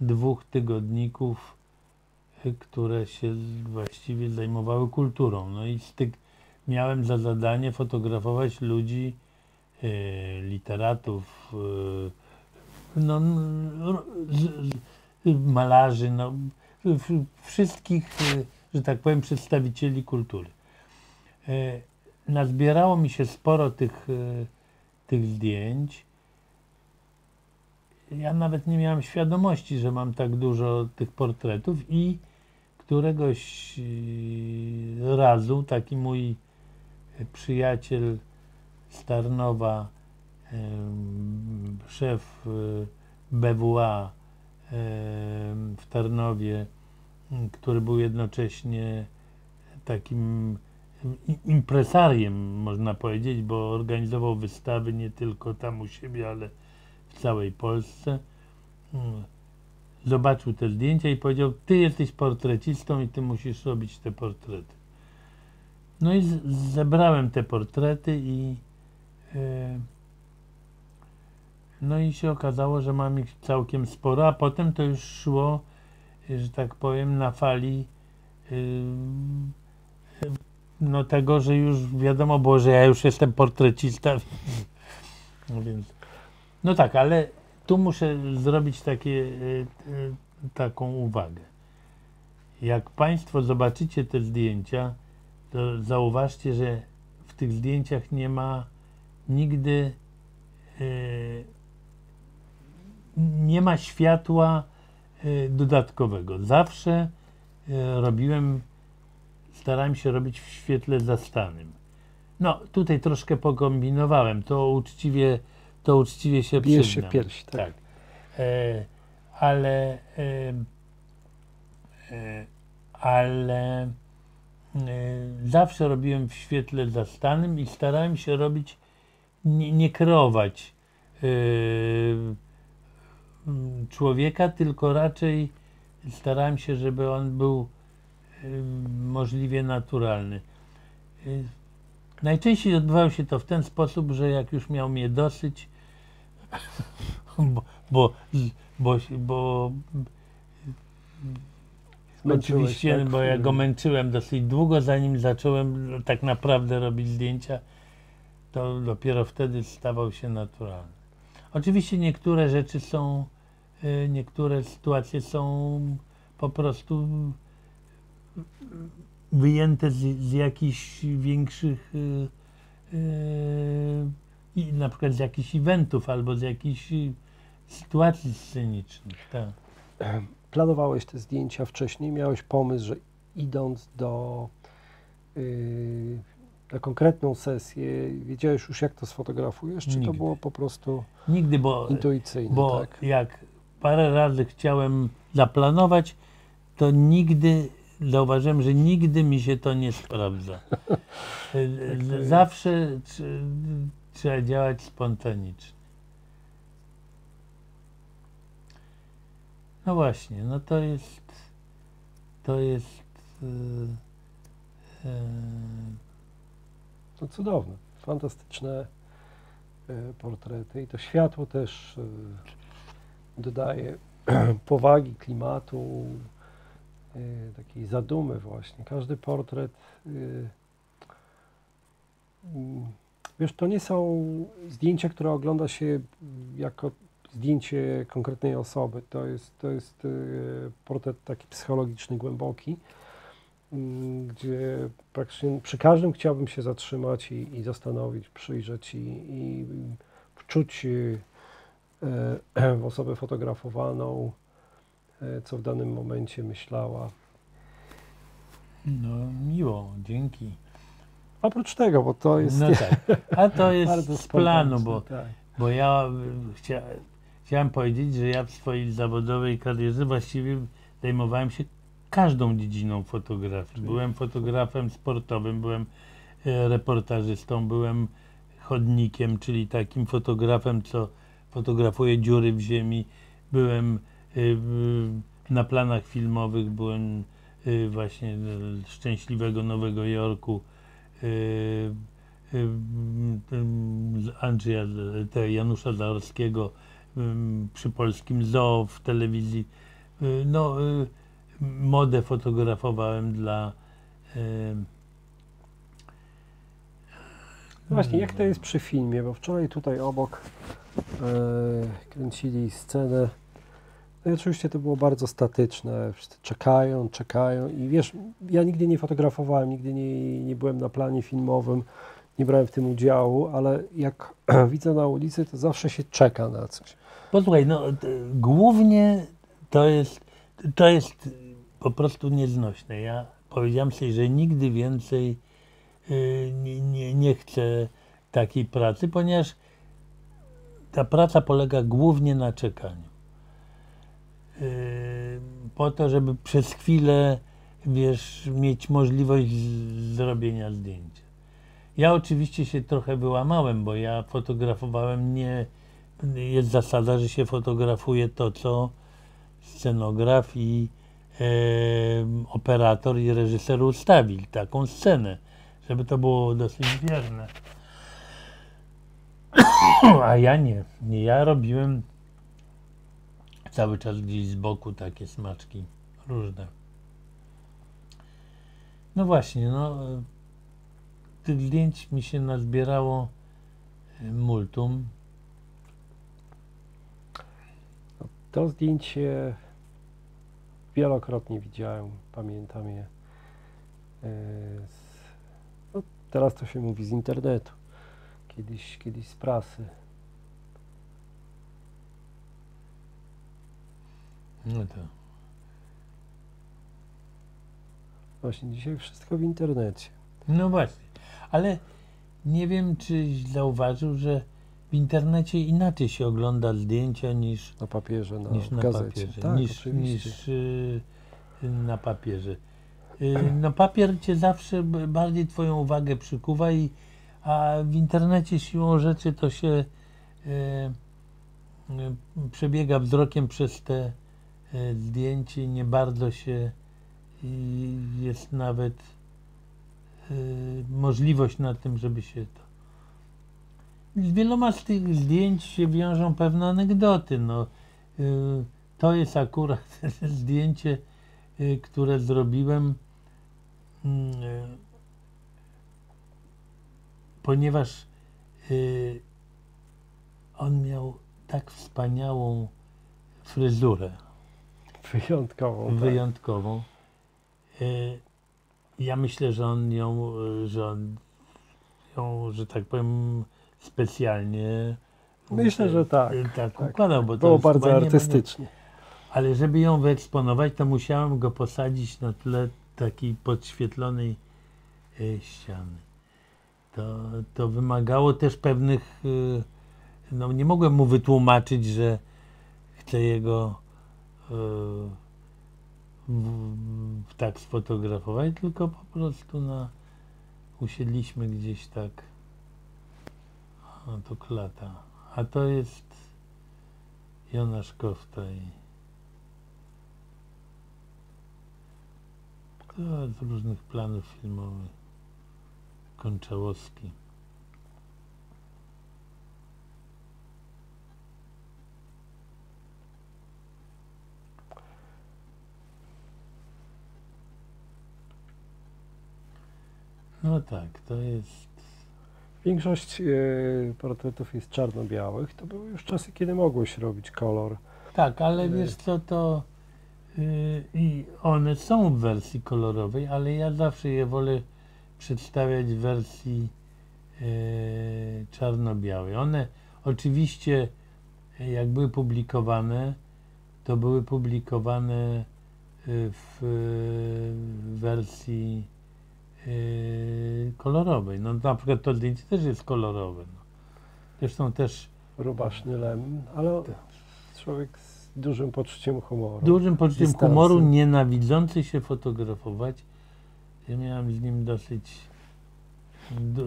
dwóch tygodników, które się właściwie zajmowały kulturą. No i miałem za zadanie fotografować ludzi, literatów, no, malarzy, no, wszystkich, że tak powiem, przedstawicieli kultury. Nazbierało mi się sporo tych zdjęć. Ja nawet nie miałem świadomości, że mam tak dużo tych portretów i któregoś razu taki mój przyjaciel z Tarnowa, szef BWA w Tarnowie, który był jednocześnie takim impresariem, można powiedzieć, bo organizował wystawy nie tylko tam u siebie, ale w całej Polsce, zobaczył te zdjęcia i powiedział: ty jesteś portrecistą i ty musisz robić te portrety. No i zebrałem te portrety i no i się okazało, że mam ich całkiem sporo, a potem to już szło, że tak powiem, na fali no tego, że już wiadomo było, że ja już jestem portrecista, więc... No tak, ale tu muszę zrobić taką uwagę. Jak Państwo zobaczycie te zdjęcia, to zauważcie, że w tych zdjęciach nie ma nigdy nie ma światła dodatkowego. Zawsze starałem się robić w świetle zastanym. No, tutaj troszkę pokombinowałem, to uczciwie się przyznam. Bierz się w pierś, tak. Ale zawsze robiłem w świetle zastanym i starałem się robić, nie kreować człowieka, tylko raczej starałem się, żeby on był możliwie naturalny. Najczęściej odbywało się to w ten sposób, że jak już miał mnie dosyć, bo oczywiście, tak? Bo ja go męczyłem dosyć długo, zanim zacząłem tak naprawdę robić zdjęcia, to dopiero wtedy stawał się naturalny. Oczywiście niektóre rzeczy są, niektóre sytuacje są po prostu wyjęte z jakichś większych, na przykład z jakichś eventów albo z jakichś sytuacji scenicznych. Tak. Planowałeś te zdjęcia wcześniej, miałeś pomysł, że idąc do na konkretną sesję, wiedziałeś już, jak to sfotografujesz, czy to było po prostu nigdy, bo intuicyjnie? Bo tak? Jak parę razy chciałem zaplanować, to nigdy, zauważyłem, że nigdy mi się to nie sprawdza. Zawsze trzeba działać spontanicznie. No właśnie, no to jest to cudowne, fantastyczne portrety i to światło też dodaje powagi, klimatu, takiej zadumy właśnie. Każdy portret, wiesz, to nie są zdjęcia, które ogląda się jako zdjęcie konkretnej osoby. To jest portret taki psychologiczny, głęboki, gdzie praktycznie przy każdym chciałbym się zatrzymać i zastanowić, przyjrzeć i wczuć w osobę fotografowaną, co w danym momencie myślała. No miło, dzięki. Oprócz tego, bo to jest... No tak, a to jest z planu, bo, tak. Bo ja chciałem powiedzieć, że ja w swojej zawodowej karierze właściwie zajmowałem się każdą dziedziną fotografii. Byłem fotografem sportowym, byłem reportażystą, byłem chodnikiem, czyli takim fotografem, co fotografuje dziury w ziemi. Byłem na planach filmowych, byłem właśnie szczęśliwego Nowego Jorku, Andrzeja Janusza Zaorskiego, przy Polskim Zoo, w telewizji. No, modę fotografowałem dla... No właśnie, jak to jest przy filmie, bo wczoraj tutaj obok kręcili scenę. No i oczywiście to było bardzo statyczne, wszyscy czekają i wiesz, ja nigdy nie fotografowałem, nigdy nie byłem na planie filmowym, nie brałem w tym udziału, ale jak widzę na ulicy, to zawsze się czeka na coś. Posłuchaj, no głównie to jest po prostu nieznośne. Ja powiedziałem sobie, że nigdy więcej nie chcę takiej pracy, ponieważ ta praca polega głównie na czekaniu. Po to, żeby przez chwilę, wiesz, mieć możliwość zrobienia zdjęcia. Ja oczywiście się trochę wyłamałem, bo ja fotografowałem nie... Jest zasada, że się fotografuje to, co scenograf i operator i reżyser ustawili, taką scenę, żeby to było dosyć wierne. A ja nie. Ja robiłem cały czas gdzieś z boku takie smaczki różne. No właśnie, no tych zdjęć mi się nazbierało multum. To zdjęcie wielokrotnie widziałem, pamiętam je. No, teraz to się mówi z internetu, kiedyś z prasy. No to. Właśnie, dzisiaj wszystko w internecie. No właśnie, ale nie wiem, czyś zauważył, że w internecie inaczej się ogląda zdjęcia niż na papierze, niż na papierze. Tak, niż na papierze. No papier cię zawsze bardziej twoją uwagę przykuwa, a w internecie siłą rzeczy to się przebiega wzrokiem przez te zdjęcie, nie bardzo się jest nawet możliwość na tym, żeby się to... Z wieloma z tych zdjęć się wiążą pewne anegdoty. No, to jest akurat zdjęcie, które zrobiłem, ponieważ on miał tak wspaniałą fryzurę. Wyjątkową. Wyjątkową. Tak. Ja myślę, że on ją, że tak powiem, specjalnie. Myślę, że tak. Tak układał, bo było to bardzo artystycznie. Ale żeby ją wyeksponować, to musiałem go posadzić na tle takiej podświetlonej ściany. To wymagało też pewnych. No nie mogłem mu wytłumaczyć, że chcę jego tak sfotografować, tylko po prostu usiedliśmy gdzieś tak. A to klata. A to jest Jonasz Koftaj. Z różnych planów filmowych. Konczałowski. No tak, to jest... Większość portretów jest czarno-białych. To były już czasy, kiedy mogło się robić kolor. Tak, ale wiesz co, to... I one są w wersji kolorowej, ale ja zawsze je wolę przedstawiać w wersji czarno-białej. One oczywiście, jak były publikowane, to były publikowane w wersji kolorowej. No na przykład to zdjęcie też jest kolorowe. No. Zresztą też... Rubaszny Lem, ale tak. Człowiek z dużym poczuciem humoru. Dużym poczuciem humoru, nienawidzący się fotografować. Ja miałem z nim dosyć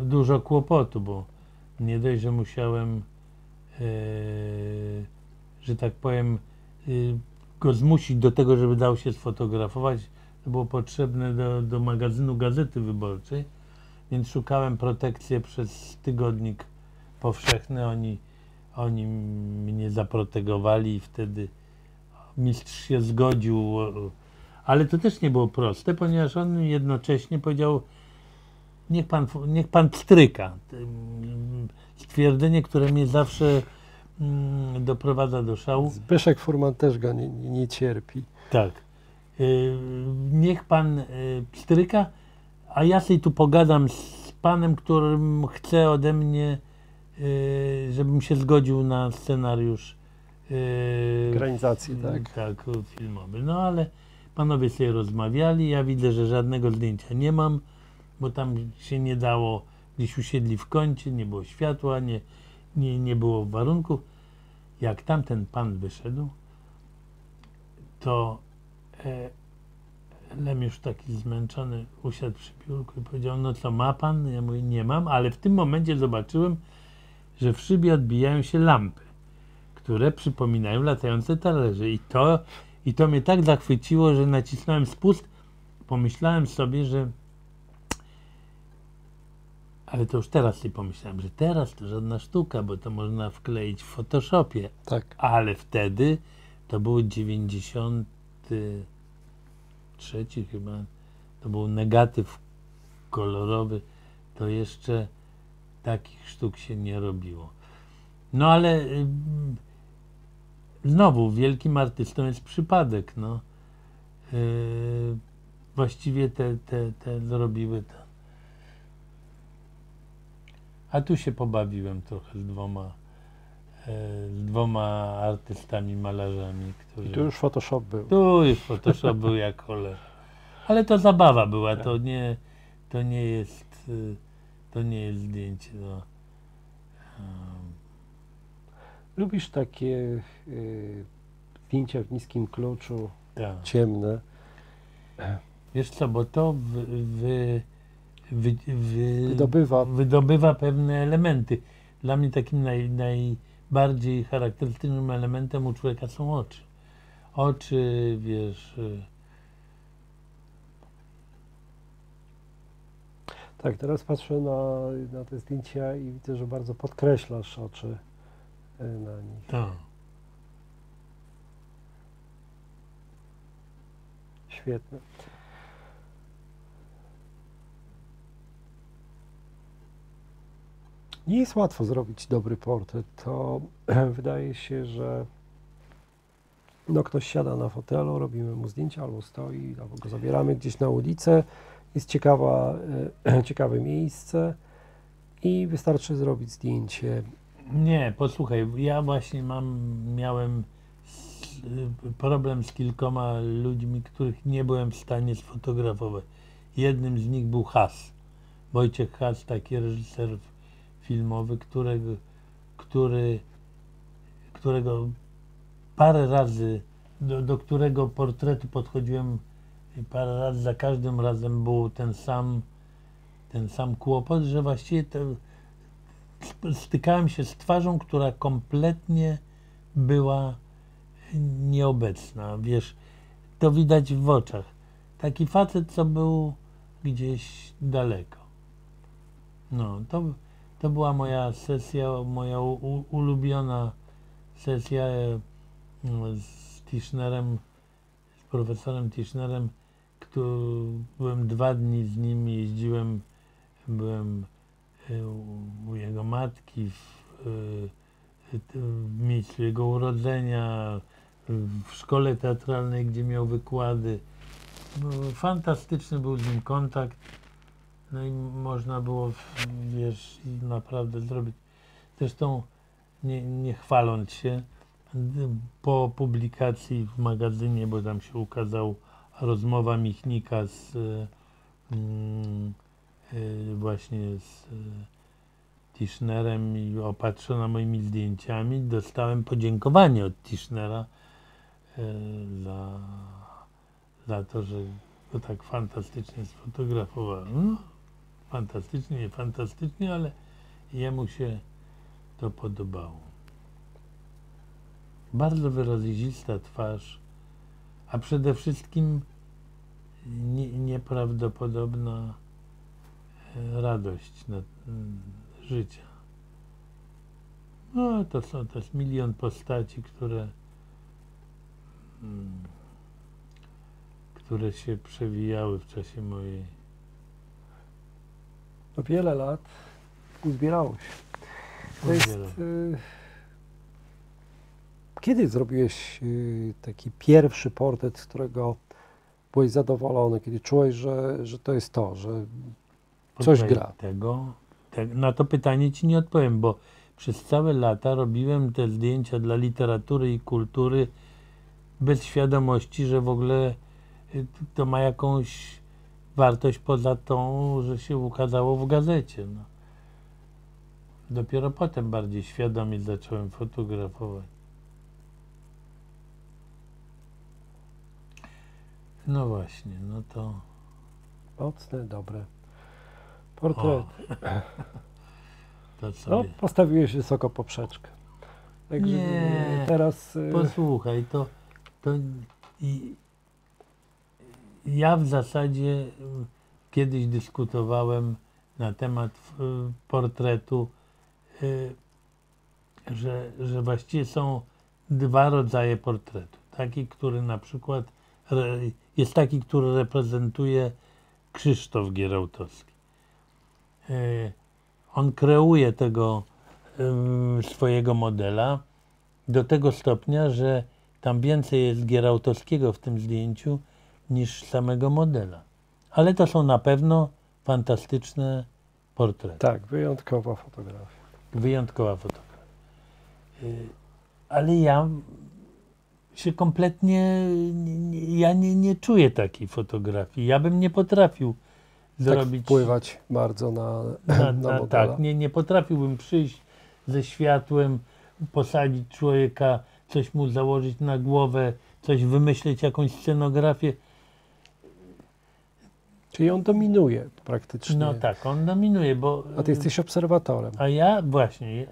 dużo kłopotu, bo nie dość, że musiałem, że tak powiem, go zmusić do tego, żeby dał się sfotografować. To było potrzebne do magazynu Gazety Wyborczej, więc szukałem protekcji przez tygodnik powszechny. Oni mnie zaprotegowali i wtedy mistrz się zgodził, ale to też nie było proste, ponieważ on jednocześnie powiedział, niech pan pstryka. Stwierdzenie, które mnie zawsze doprowadza do szału. Zbyszek Furman też go nie cierpi. Tak. Niech pan pstryka, a ja sobie tu pogadam z panem, którym chce ode mnie, żebym się zgodził na scenariusz ekranizacji, tak, filmowy. No ale panowie sobie rozmawiali, ja widzę, że żadnego zdjęcia nie mam, bo tam się nie dało, gdzieś usiedli w kącie, nie było światła, nie było warunków. Jak tamten pan wyszedł, to Lem już taki zmęczony usiadł przy biurku i powiedział, no co ma pan? Ja mówię, nie mam, ale w tym momencie zobaczyłem, że w szybie odbijają się lampy, które przypominają latające talerze. I to mnie tak zachwyciło, że nacisnąłem spust. Pomyślałem sobie, że... Ale to już teraz sobie pomyślałem, że teraz to żadna sztuka, bo to można wkleić w Photoshopie. Tak. Ale wtedy to był 93 chyba. To był negatyw kolorowy. To jeszcze... Takich sztuk się nie robiło. No ale znowu wielkim artystą jest przypadek. No. Właściwie te zrobiły to. A tu się pobawiłem trochę z dwoma artystami, malarzami. Którzy... I tu już Photoshop był. Tu już Photoshop był jak cholera. Ale to zabawa była, to nie jest... To nie jest zdjęcie. No. Lubisz takie zdjęcia w niskim kluczu, tak. Ciemne? Wiesz co, bo to wydobywa pewne elementy. Dla mnie takim najbardziej charakterystycznym elementem u człowieka są oczy. Oczy, wiesz... Tak, teraz patrzę na te zdjęcia i widzę, że bardzo podkreślasz oczy na nich. To. Świetne. Nie jest łatwo zrobić dobry portret. To wydaje się, że no, ktoś siada na fotelu, robimy mu zdjęcia, albo stoi, albo go zabieramy gdzieś na ulicę. Jest ciekawe miejsce i wystarczy zrobić zdjęcie. Nie, posłuchaj, ja właśnie miałem problem z kilkoma ludźmi, których nie byłem w stanie sfotografować. Jednym z nich był Has. Wojciech Has, taki reżyser filmowy, którego parę razy, do którego portretu podchodziłem parę razy, za każdym razem był ten sam kłopot, że właściwie stykałem się z twarzą, która kompletnie była nieobecna, wiesz, to widać w oczach. Taki facet, co był gdzieś daleko. No, to była moja sesja, moja ulubiona sesja z Tischnerem, z profesorem Tischnerem, który byłem 2 dni z nim, jeździłem, byłem u jego matki, w miejscu jego urodzenia, w szkole teatralnej, gdzie miał wykłady. Fantastyczny był z nim kontakt. No i można było, wiesz, naprawdę zrobić. Zresztą, nie chwaląc się, po publikacji w magazynie, bo tam się ukazał rozmowa Michnika z właśnie z Tischnerem i opatrzona moimi zdjęciami, dostałem podziękowanie od Tischnera za to, że go tak fantastycznie sfotografowałem. No, fantastycznie, nie fantastycznie, ale jemu się to podobało. Bardzo wyrazista twarz, a przede wszystkim nieprawdopodobna radość życia. No, to jest milion postaci, które się przewijały w czasie mojej. No, wiele lat uzbierałeś. To jest, kiedy zrobiłeś taki pierwszy portret, z którego byłeś zadowolony, kiedy czułeś, że to jest to, że coś gra? Na to pytanie ci nie odpowiem, bo przez całe lata robiłem te zdjęcia dla literatury i kultury bez świadomości, że w ogóle to ma jakąś wartość poza tą, że się ukazało w gazecie. No. Dopiero potem bardziej świadomie zacząłem fotografować. No właśnie, no to... Mocne, dobre. Portret. No, postawiłeś wysoko poprzeczkę. Także nie, teraz... Posłuchaj, ja w zasadzie kiedyś dyskutowałem na temat portretu, że właściwie są 2 rodzaje portretu. Taki, który na przykład jest taki, który reprezentuje Krzysztof Gierałtowski. On kreuje tego swojego modela do tego stopnia, że tam więcej jest Gierałtowskiego w tym zdjęciu niż samego modela. Ale to są na pewno fantastyczne portrety. Tak, wyjątkowa fotografia. Wyjątkowa fotografia. Ale ja się kompletnie, nie czuję takiej fotografii. Ja bym nie potrafił zrobić... Tak wpływać bardzo na modela. Tak, nie potrafiłbym przyjść ze światłem, posadzić człowieka, coś mu założyć na głowę, coś wymyślić, jakąś scenografię. Czyli on dominuje praktycznie. No tak, on dominuje, bo... A ty jesteś obserwatorem. A ja właśnie,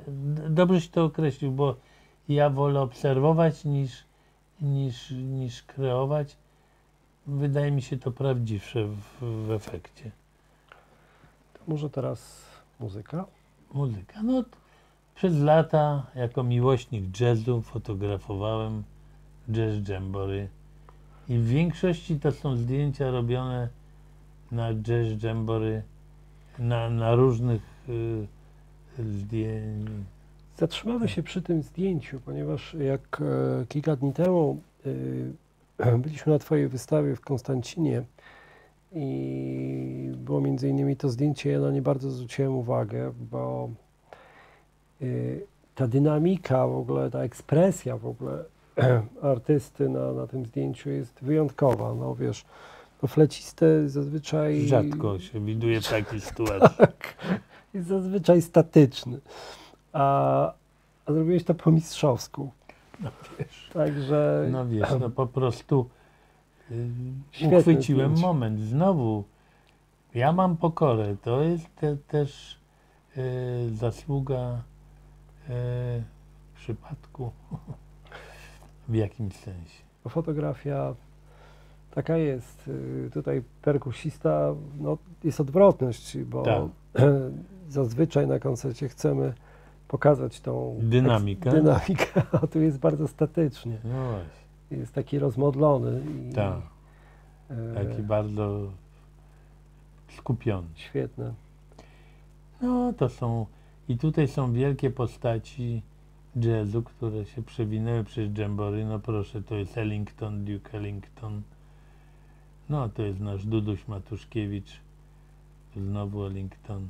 dobrze się to określił, bo ja wolę obserwować niż kreować. Wydaje mi się to prawdziwsze w efekcie. To może teraz muzyka? Muzyka. No, przez lata jako miłośnik jazzu fotografowałem jazz jambory. I w większości to są zdjęcia robione na jazz jambory, na różnych zdjęć. Zatrzymamy się przy tym zdjęciu, ponieważ jak kilka dni temu byliśmy na Twojej wystawie w Konstancinie i było między innymi to zdjęcie, ja na nie bardzo zwróciłem uwagę, bo ta dynamika w ogóle, ta ekspresja w ogóle artysty na tym zdjęciu jest wyjątkowa, no wiesz, to fleciste zazwyczaj... Rzadko się widuje w takiej sytuacji. Tak, jest zazwyczaj statyczny, a zrobiłeś to po mistrzowsku. No wiesz, także... no wiesz, no po prostu uchwyciłem zdjęcie. Moment, znowu, ja mam pokorę, to jest też zasługa przypadku w jakimś sensie. Fotografia taka jest. Tutaj perkusista, no, jest odwrotność, bo tak. Zazwyczaj na koncercie chcemy pokazać tą dynamikę, a tu jest bardzo statycznie. No właśnie. Jest taki rozmodlony. I, tak. Taki bardzo skupiony. Świetne. No to są... I tutaj są wielkie postaci jazzu, które się przewinęły przez dżembory. No proszę, to jest Ellington, Duke Ellington. No to jest nasz Duduś Matuszkiewicz. Znowu Ellington.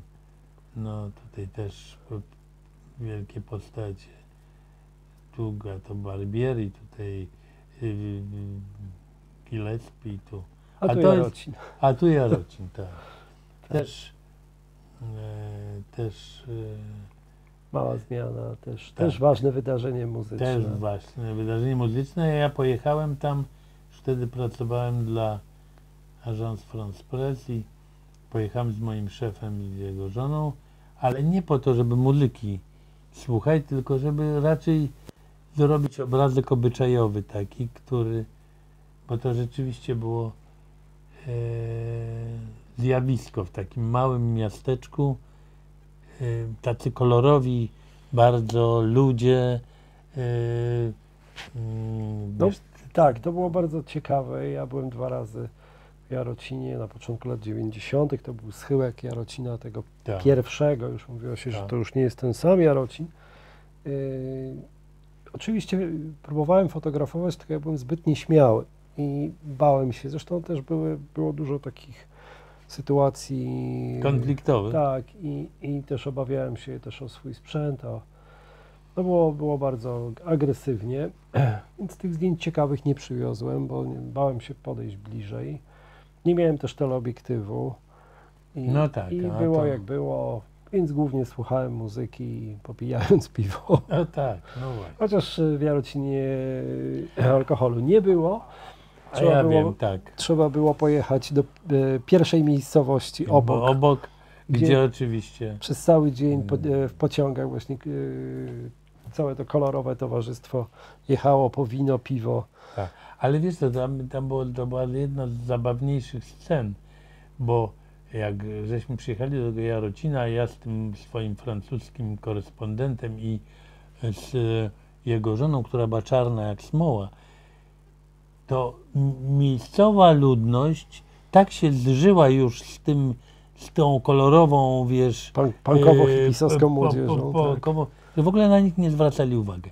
No tutaj też wielkie postacie. Tu to Barbieri, tutaj Gillespie, tu. A tu Jarocin, tak. Mała zmiana, też ważne wydarzenie muzyczne. Też ważne wydarzenie muzyczne. Ja pojechałem tam, już wtedy pracowałem dla Agence France Presse i pojechałem z moim szefem i jego żoną, ale nie po to, żeby muzyki słuchać, tylko żeby raczej zrobić obrazek obyczajowy taki, który, bo to rzeczywiście było zjawisko w takim małym miasteczku, tacy kolorowi bardzo ludzie. No, tak, to było bardzo ciekawe. Ja byłem dwa razy w Jarocinie na początku lat 90. To był schyłek Jarocina tego tak. Pierwszego. Już mówiło się, tak. Że to już nie jest ten sam Jarocin. Oczywiście próbowałem fotografować, tylko ja byłem zbyt nieśmiały i bałem się. Zresztą też było dużo takich sytuacji konfliktowych. Tak, i też obawiałem się też o swój sprzęt. To było bardzo agresywnie, więc tych zdjęć ciekawych nie przywiozłem, bo bałem się podejść bliżej. Nie miałem też teleobiektywu no tak, i było to... jak było, więc głównie słuchałem muzyki, popijając piwo. No tak, no właśnie. Chociaż w Jarocinie alkoholu nie było. Trzeba, ja było, wiem, tak. Trzeba było pojechać do pierwszej miejscowości obok gdzie oczywiście przez cały dzień w pociągach właśnie całe to kolorowe towarzystwo jechało po wino, piwo. Tak. Ale wiesz co, to była jedna z zabawniejszych scen, bo jak żeśmy przyjechali do tego Jarocina, ja z tym swoim francuskim korespondentem i z jego żoną, która była czarna jak smoła, to miejscowa ludność tak się zżyła już z tą kolorową, wiesz... Punkowo-hipisowską młodzieżą. Tak. W ogóle na nich nie zwracali uwagi.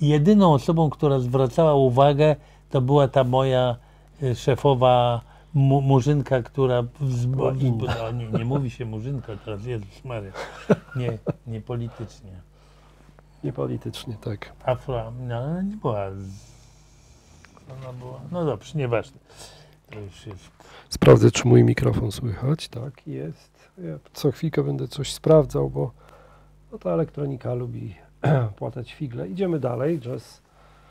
Jedyną osobą, która zwracała uwagę, to była ta moja szefowa murzynka, która... Nie mówi się murzynka teraz, Jezus Maria. Nie politycznie. Nie politycznie, tak. Ona nie była... No dobrze, nieważne. To już jest. Sprawdzę, czy mój mikrofon słychać. Tak, jest. Ja co chwilkę będę coś sprawdzał, bo no, ta elektronika lubi płatać figle. Idziemy dalej, jazz.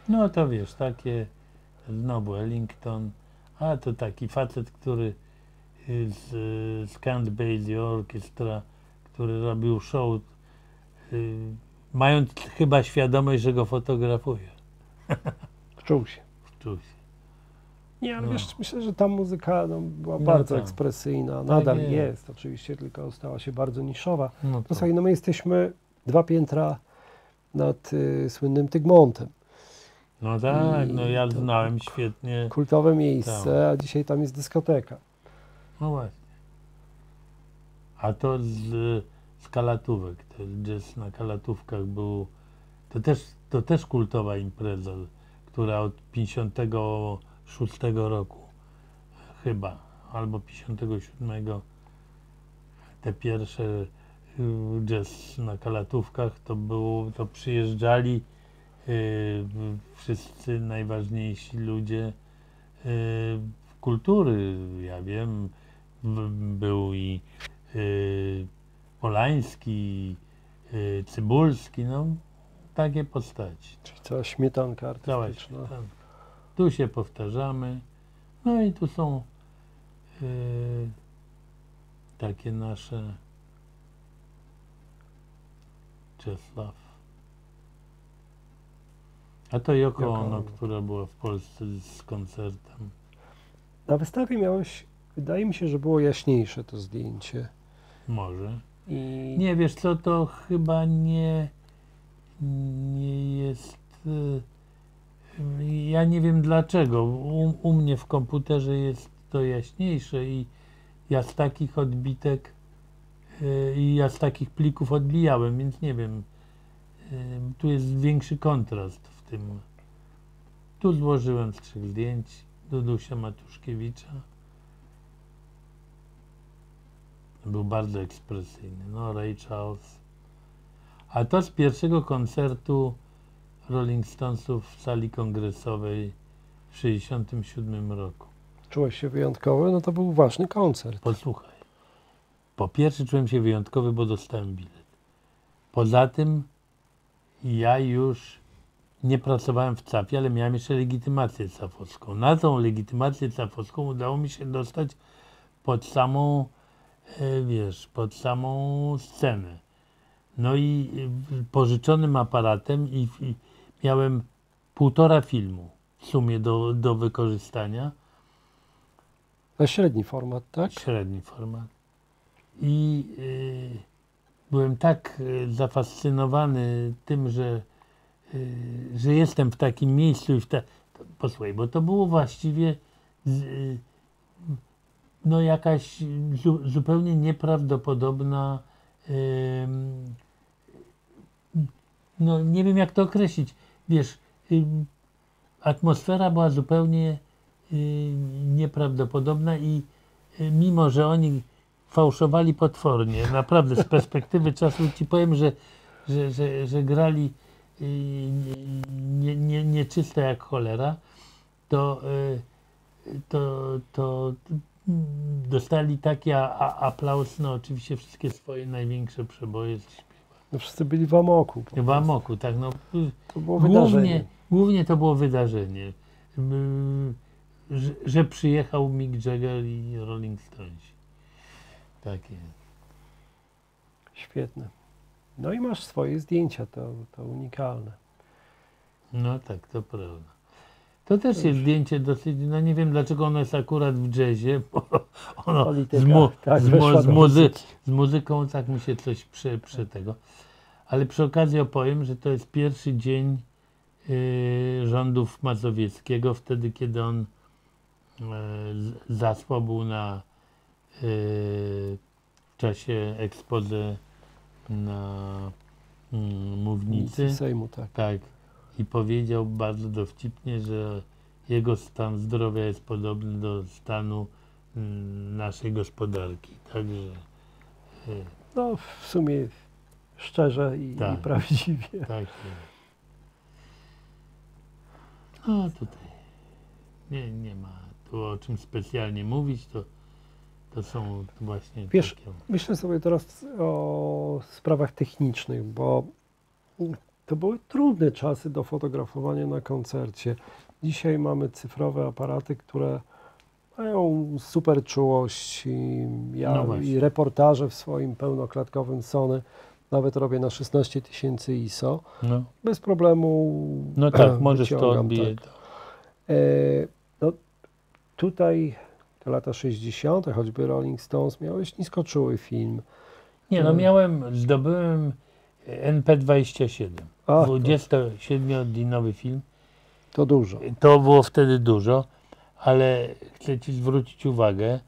No to wiesz, takie znowu Ellington, a to taki facet, który z Count Basie Orchestra, który robił show, mając chyba świadomość, że go fotografuje. Czuł się. Nie, ale wiesz, myślę, że ta muzyka była bardzo ekspresyjna, nadal jest oczywiście, tylko stała się bardzo niszowa. No słuchaj, no my jesteśmy dwa piętra nad słynnym Tygmontem. No tak, no ja znałem świetnie. Kultowe miejsce, a dzisiaj tam jest dyskoteka. No właśnie. A to z kalatówek. Ten jazz na kalatówkach był, to też kultowa impreza, która od 56 roku chyba, albo 57, te pierwsze jazz na kalatówkach, to przyjeżdżali wszyscy najważniejsi ludzie kultury. Ja wiem, był i Polański, i Cybulski, no takie postaci. Czyli cała śmietanka artystyczna. Cała śmietanka. Tu się powtarzamy, no i tu są takie nasze Czesław. A to Yoko Ono, która była w Polsce z koncertem. Na wystawie miałeś, wydaje mi się, że było jaśniejsze to zdjęcie. Może. I... Nie, wiesz co, to chyba nie jest... Ja nie wiem dlaczego. U mnie w komputerze jest to jaśniejsze i ja z takich odbitek i ja z takich plików odbijałem, więc nie wiem. Tu jest większy kontrast. Tym. Tu złożyłem z 3 zdjęć Dudusia Matuszkiewicza. Był bardzo ekspresyjny, no Ray Charles. A to z pierwszego koncertu Rolling Stonesów w sali kongresowej w 1967 roku. Czułeś się wyjątkowy? No to był ważny koncert. Posłuchaj. Po pierwsze czułem się wyjątkowy, bo dostałem bilet. Poza tym ja już nie pracowałem w CAF-ie, ale miałem jeszcze legitymację cafowską. Na tą legitymację cafowską udało mi się dostać pod samą, wiesz, pod samą scenę. No i pożyczonym aparatem i miałem 1,5 filmu w sumie do wykorzystania. A średni format, tak? Średni format. I byłem tak zafascynowany tym, że jestem w takim miejscu i posłuchaj, bo to było właściwie no jakaś zupełnie nieprawdopodobna, no nie wiem jak to określić, wiesz, atmosfera była zupełnie nieprawdopodobna i mimo, że oni fałszowali potwornie, naprawdę z perspektywy czasu ci powiem, że grali nieczyste jak cholera, to dostali taki aplauz, no oczywiście wszystkie swoje największe przeboje. No wszyscy byli w amoku. W amoku, tak. No, to było głównie to było wydarzenie, że przyjechał Mick Jagger i Rolling Stones. Takie. Świetne. No i masz swoje zdjęcia, to unikalne. No tak, to prawda. To też jest zdjęcie dosyć, no nie wiem dlaczego ono jest akurat w jazzie, bo ono z muzyką tak mi się coś tego. Ale przy okazji opowiem, że to jest pierwszy dzień rządów Mazowieckiego, wtedy kiedy on zasłabł, był na w czasie expose na mównicy Sejmu, tak. Tak. I powiedział bardzo dowcipnie, że jego stan zdrowia jest podobny do stanu naszej gospodarki. Także. No w sumie szczerze i, tak, i prawdziwie. Tak. No tutaj nie ma tu o czym specjalnie mówić. To są właśnie. Wiesz, takie... Myślę sobie teraz o sprawach technicznych, bo to były trudne czasy do fotografowania na koncercie. Dzisiaj mamy cyfrowe aparaty, które mają super czułość i ja no i reportaże w swoim pełnoklatkowym Sony nawet robię na 16 000 ISO. No. Bez problemu. No tak, możesz to odbijać. Tak. No, tutaj. Lata 60., choćby Rolling Stones, miałeś niskoczuły film. Nie, no miałem, zdobyłem NP27, 27-dniowy film. To dużo. To było wtedy dużo, ale chcę ci zwrócić uwagę,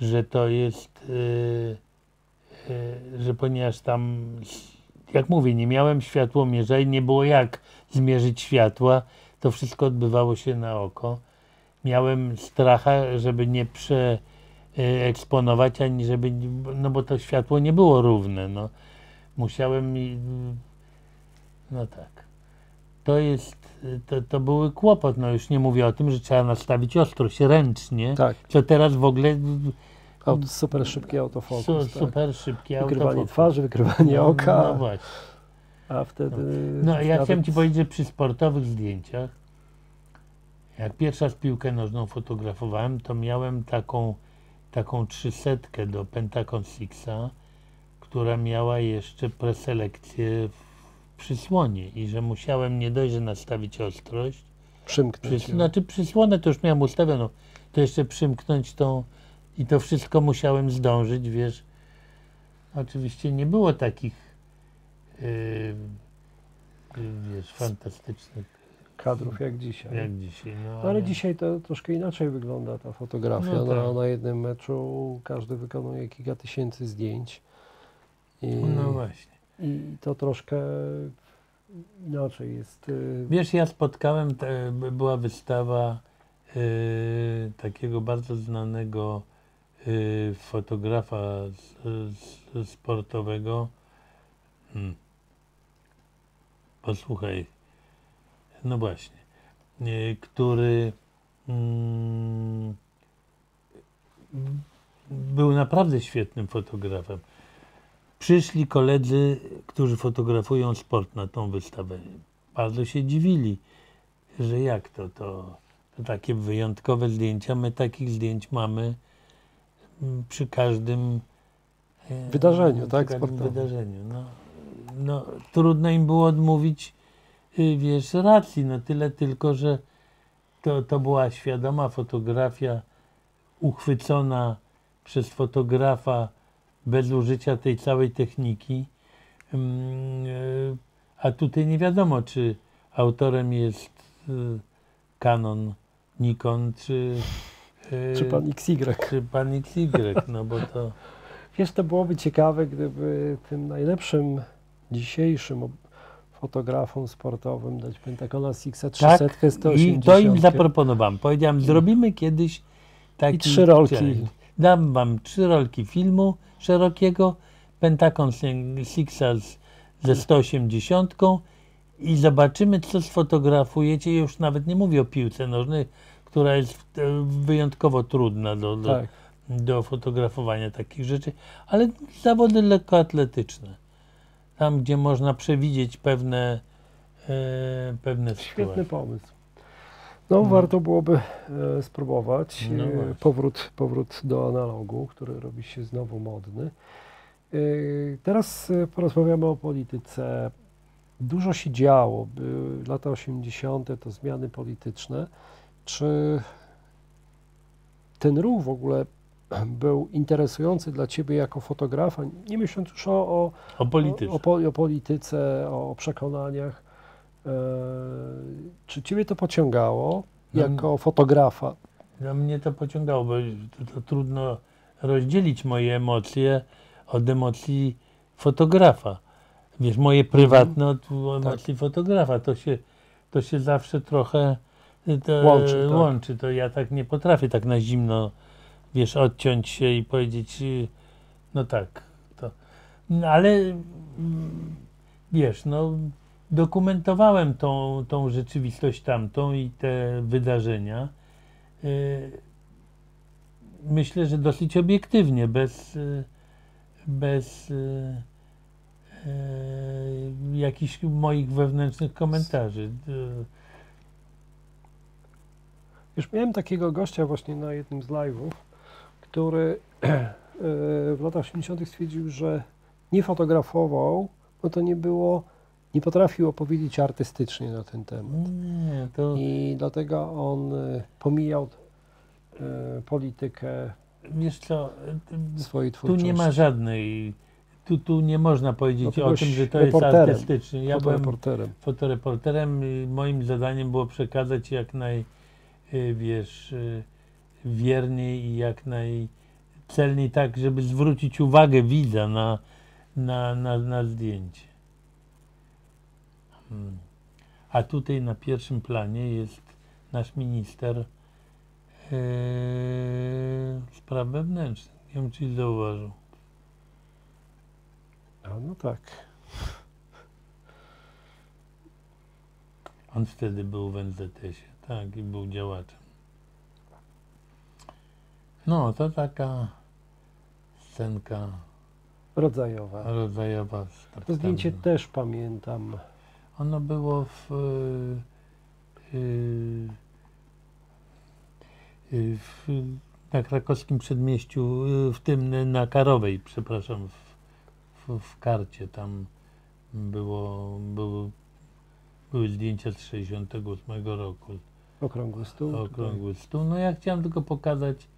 że to jest że ponieważ tam, jak mówię, nie miałem światłomierza i nie było jak zmierzyć światła, to wszystko odbywało się na oko. Miałem stracha, żeby nie przeeksponować, ani żeby, no bo to światło nie było równe, no. Musiałem, no tak. To był kłopot, no już nie mówię o tym, że trzeba nastawić ostrość ręcznie, tak. Co teraz w ogóle... super szybki autofokus. Super szybki autofokus. Wykrywanie twarzy, wykrywanie oka. No właśnie. A wtedy... No ja chciałem ci powiedzieć, że przy sportowych zdjęciach, jak pierwszy raz piłkę nożną fotografowałem, to miałem taką 300 do Pentacon Sixa, która miała jeszcze preselekcję przy słonie i że musiałem nie dość, że nastawić ostrość. Przymknąć. Znaczy przysłonę to już miałem ustawioną, to jeszcze przymknąć tą i to wszystko musiałem zdążyć, wiesz. Oczywiście nie było takich, wiesz, fantastycznych kadrów jak dzisiaj. No, ale dzisiaj to troszkę inaczej wygląda ta fotografia. No, tak. Na jednym meczu każdy wykonuje kilka tysięcy zdjęć. No właśnie. I to troszkę inaczej jest. Wiesz, ja spotkałem, była wystawa takiego bardzo znanego fotografa sportowego. Posłuchaj. No właśnie, który był naprawdę świetnym fotografem. Przyszli koledzy, którzy fotografują sport na tą wystawę. Bardzo się dziwili, że jak to takie wyjątkowe zdjęcia. My takich zdjęć mamy przy każdym wydarzeniu, tak? No, trudno im było odmówić, wiesz, racji. No tyle tylko, że to była świadoma fotografia uchwycona przez fotografa bez użycia tej całej techniki, a tutaj nie wiadomo, czy autorem jest Canon, Nikon, czy pan XY. Czy pan XY, no bo to... Wiesz, to byłoby ciekawe, gdyby tym najlepszym dzisiejszym fotografom sportowym dać Pentacona Sixa 300, tak, 180. I to im zaproponowałem. Powiedziałem, zrobimy kiedyś taki... I 3 rolki. Dam wam 3 rolki filmu szerokiego, Pentacon Sixa ze 180 i zobaczymy, co sfotografujecie. Ja już nawet nie mówię o piłce nożnej, która jest wyjątkowo trudna do fotografowania takich rzeczy, ale zawody lekkoatletyczne. Tam, gdzie można przewidzieć pewne sytuacje. Świetny pomysł. No, warto byłoby spróbować. No powrót do analogu, który robi się znowu modny. Teraz porozmawiamy o polityce. Dużo się działo. Lata 80. to zmiany polityczne. Czy ten ruch w ogóle był interesujący dla ciebie jako fotografa? Nie myśląc już o polityce, o przekonaniach. Czy ciebie to pociągało jako fotografa? No mnie to pociągało, bo to trudno rozdzielić moje emocje od emocji fotografa. Wiesz, moje prywatne od emocji fotografa. To się zawsze trochę łączy. To ja tak nie potrafię tak na zimno, wiesz, odciąć się i powiedzieć, no tak. No, ale wiesz, no... Dokumentowałem tą rzeczywistość tamtą i te wydarzenia. Myślę, że dosyć obiektywnie, bez jakichś moich wewnętrznych komentarzy. Już miałem takiego gościa właśnie na jednym z live'ów, który w latach 80. stwierdził, że nie fotografował, bo to nie było... Nie potrafił opowiedzieć artystycznie na ten temat. Nie, to... I dlatego on pomijał politykę. Wiesz co, swojej twórczości. Tu nie ma żadnej, tu nie można powiedzieć o tym, że to jest artystyczne. Ja byłem fotoreporterem. Moim zadaniem było przekazać jak naj, wierniej i jak naj celnie tak, żeby zwrócić uwagę widza na zdjęcie. A tutaj na pierwszym planie jest nasz minister spraw wewnętrznych. Nie wiem, czy zauważył. A no tak. On wtedy był w NZS-ie, tak, i był działaczem. No, to taka scenka rodzajowa. To zdjęcie też pamiętam. Ono było na krakowskim przedmieściu, w tym na Karowej, przepraszam, w Karcie. Tam były zdjęcia z 68 roku. Okrągły stół. Okrągły stół. No ja chciałem tylko pokazać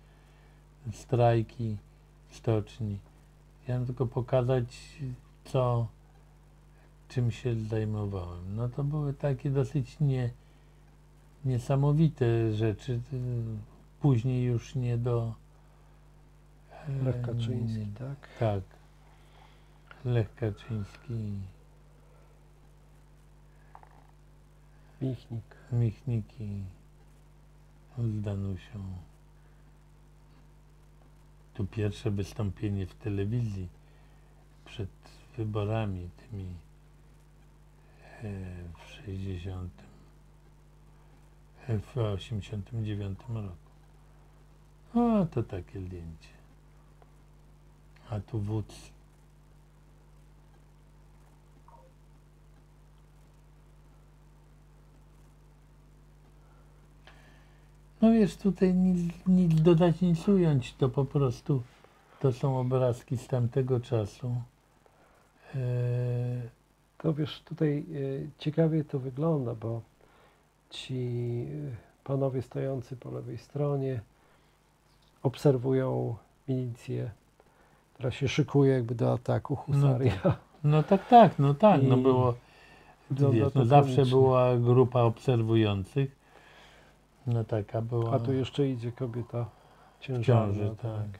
strajki stoczni. Chciałem tylko pokazać, czym się zajmowałem. No to były takie dosyć niesamowite rzeczy. Później już nie do... Lech Kaczyński, tak? Tak. Lech Kaczyński. Michnik. Michniki z Danusią. Tu pierwsze wystąpienie w telewizji przed wyborami tymi w 89 roku. O, to takie zdjęcie. A tu wódz. No wiesz, tutaj nic dodać, nic ująć, to po prostu to są obrazki z tamtego czasu. To wiesz, tutaj ciekawie to wygląda, bo ci panowie stojący po lewej stronie obserwują milicję, która się szykuje jakby do ataku, husaria. No tak, no było, wiesz, no zawsze była grupa obserwujących. No taka była. A tu jeszcze idzie kobieta ciężarna. W ciąży, tak.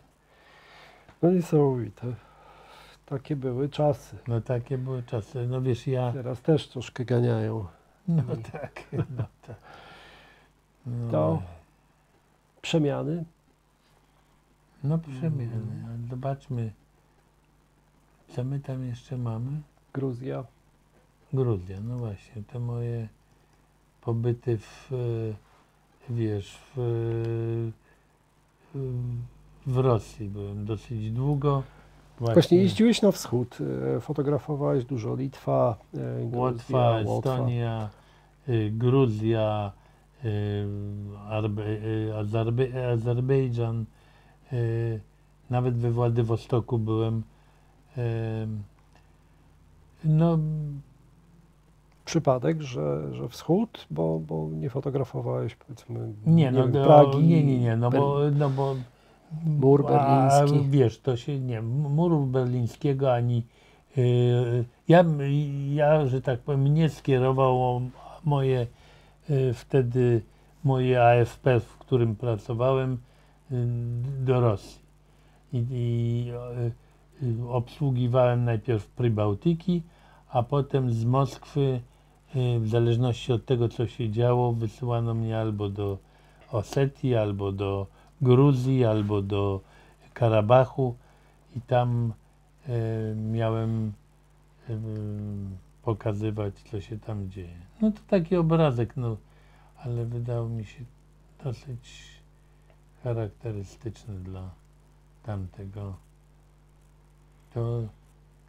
No niesamowite. Takie były czasy. No takie były czasy. No wiesz, ja... Teraz też troszkę ganiają. No tak. No. To przemiany? No przemiany. Zobaczmy, co my tam jeszcze mamy. Gruzja. Gruzja, no właśnie. Te moje pobyty w... Wiesz, w Rosji byłem dosyć długo. Właśnie jeździłeś na wschód, fotografowałeś dużo. Litwa, Gruzja, Łotwa. Estonia, Gruzja, Azerbejdżan. Nawet we Władywostoku byłem. No... Przypadek, że wschód, bo nie fotografowałeś, powiedzmy, Pragi, bo mur berliński. A, wiesz, to się nie, muru berlińskiego ani... ja, że tak powiem, mnie skierowało moje wtedy, moje AFP, w którym pracowałem, do Rosji. I obsługiwałem najpierw Prybałtyki, a potem z Moskwy, w zależności od tego, co się działo, wysyłano mnie albo do Osetii, albo do Gruzji, albo do Karabachu i tam miałem pokazywać, co się tam dzieje. No to taki obrazek, no, ale wydał mi się dosyć charakterystyczny dla tamtego.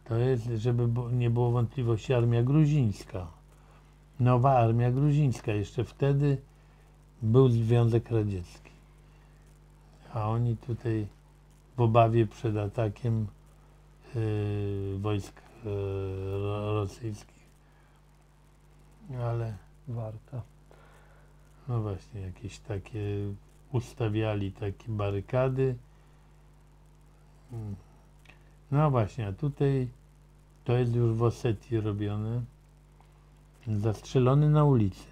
To jest, żeby nie było wątpliwości, armia gruzińska. Nowa armia gruzińska. Jeszcze wtedy był Związek Radziecki. A oni tutaj w obawie przed atakiem wojsk rosyjskich. Ale... Warta. No właśnie, jakieś takie... Ustawiali takie barykady. No właśnie, a tutaj... To jest już w Osetii robione. Zastrzelony na ulicy.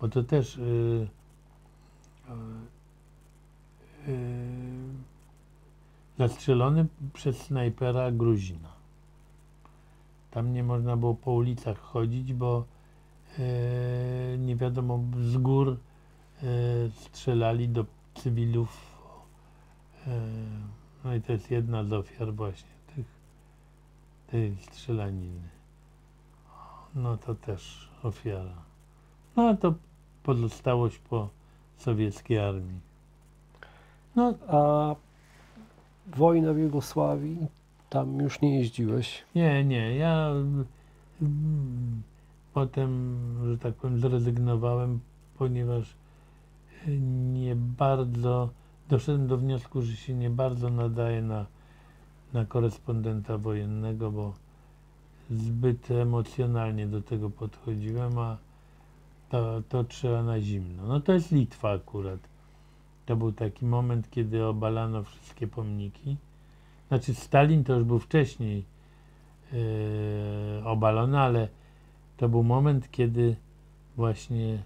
Bo to też Zastrzelony przez snajpera Gruzina. Tam nie można było po ulicach chodzić, bo nie wiadomo, z gór strzelali do cywilów. No i to jest jedna z ofiar właśnie tej strzelaniny. No to też ofiara. No a to pozostałość po sowieckiej armii. No a wojna w Jugosławii, tam już nie jeździłeś? Nie, nie. Ja potem, że tak powiem, zrezygnowałem, ponieważ nie bardzo, doszedłem do wniosku, że się nie bardzo nadaje na korespondenta wojennego, bo zbyt emocjonalnie do tego podchodziłem, a to trzeba na zimno. No to jest Litwa akurat. To był taki moment, kiedy obalano wszystkie pomniki. Znaczy Stalin to już był wcześniej obalony, ale to był moment, kiedy właśnie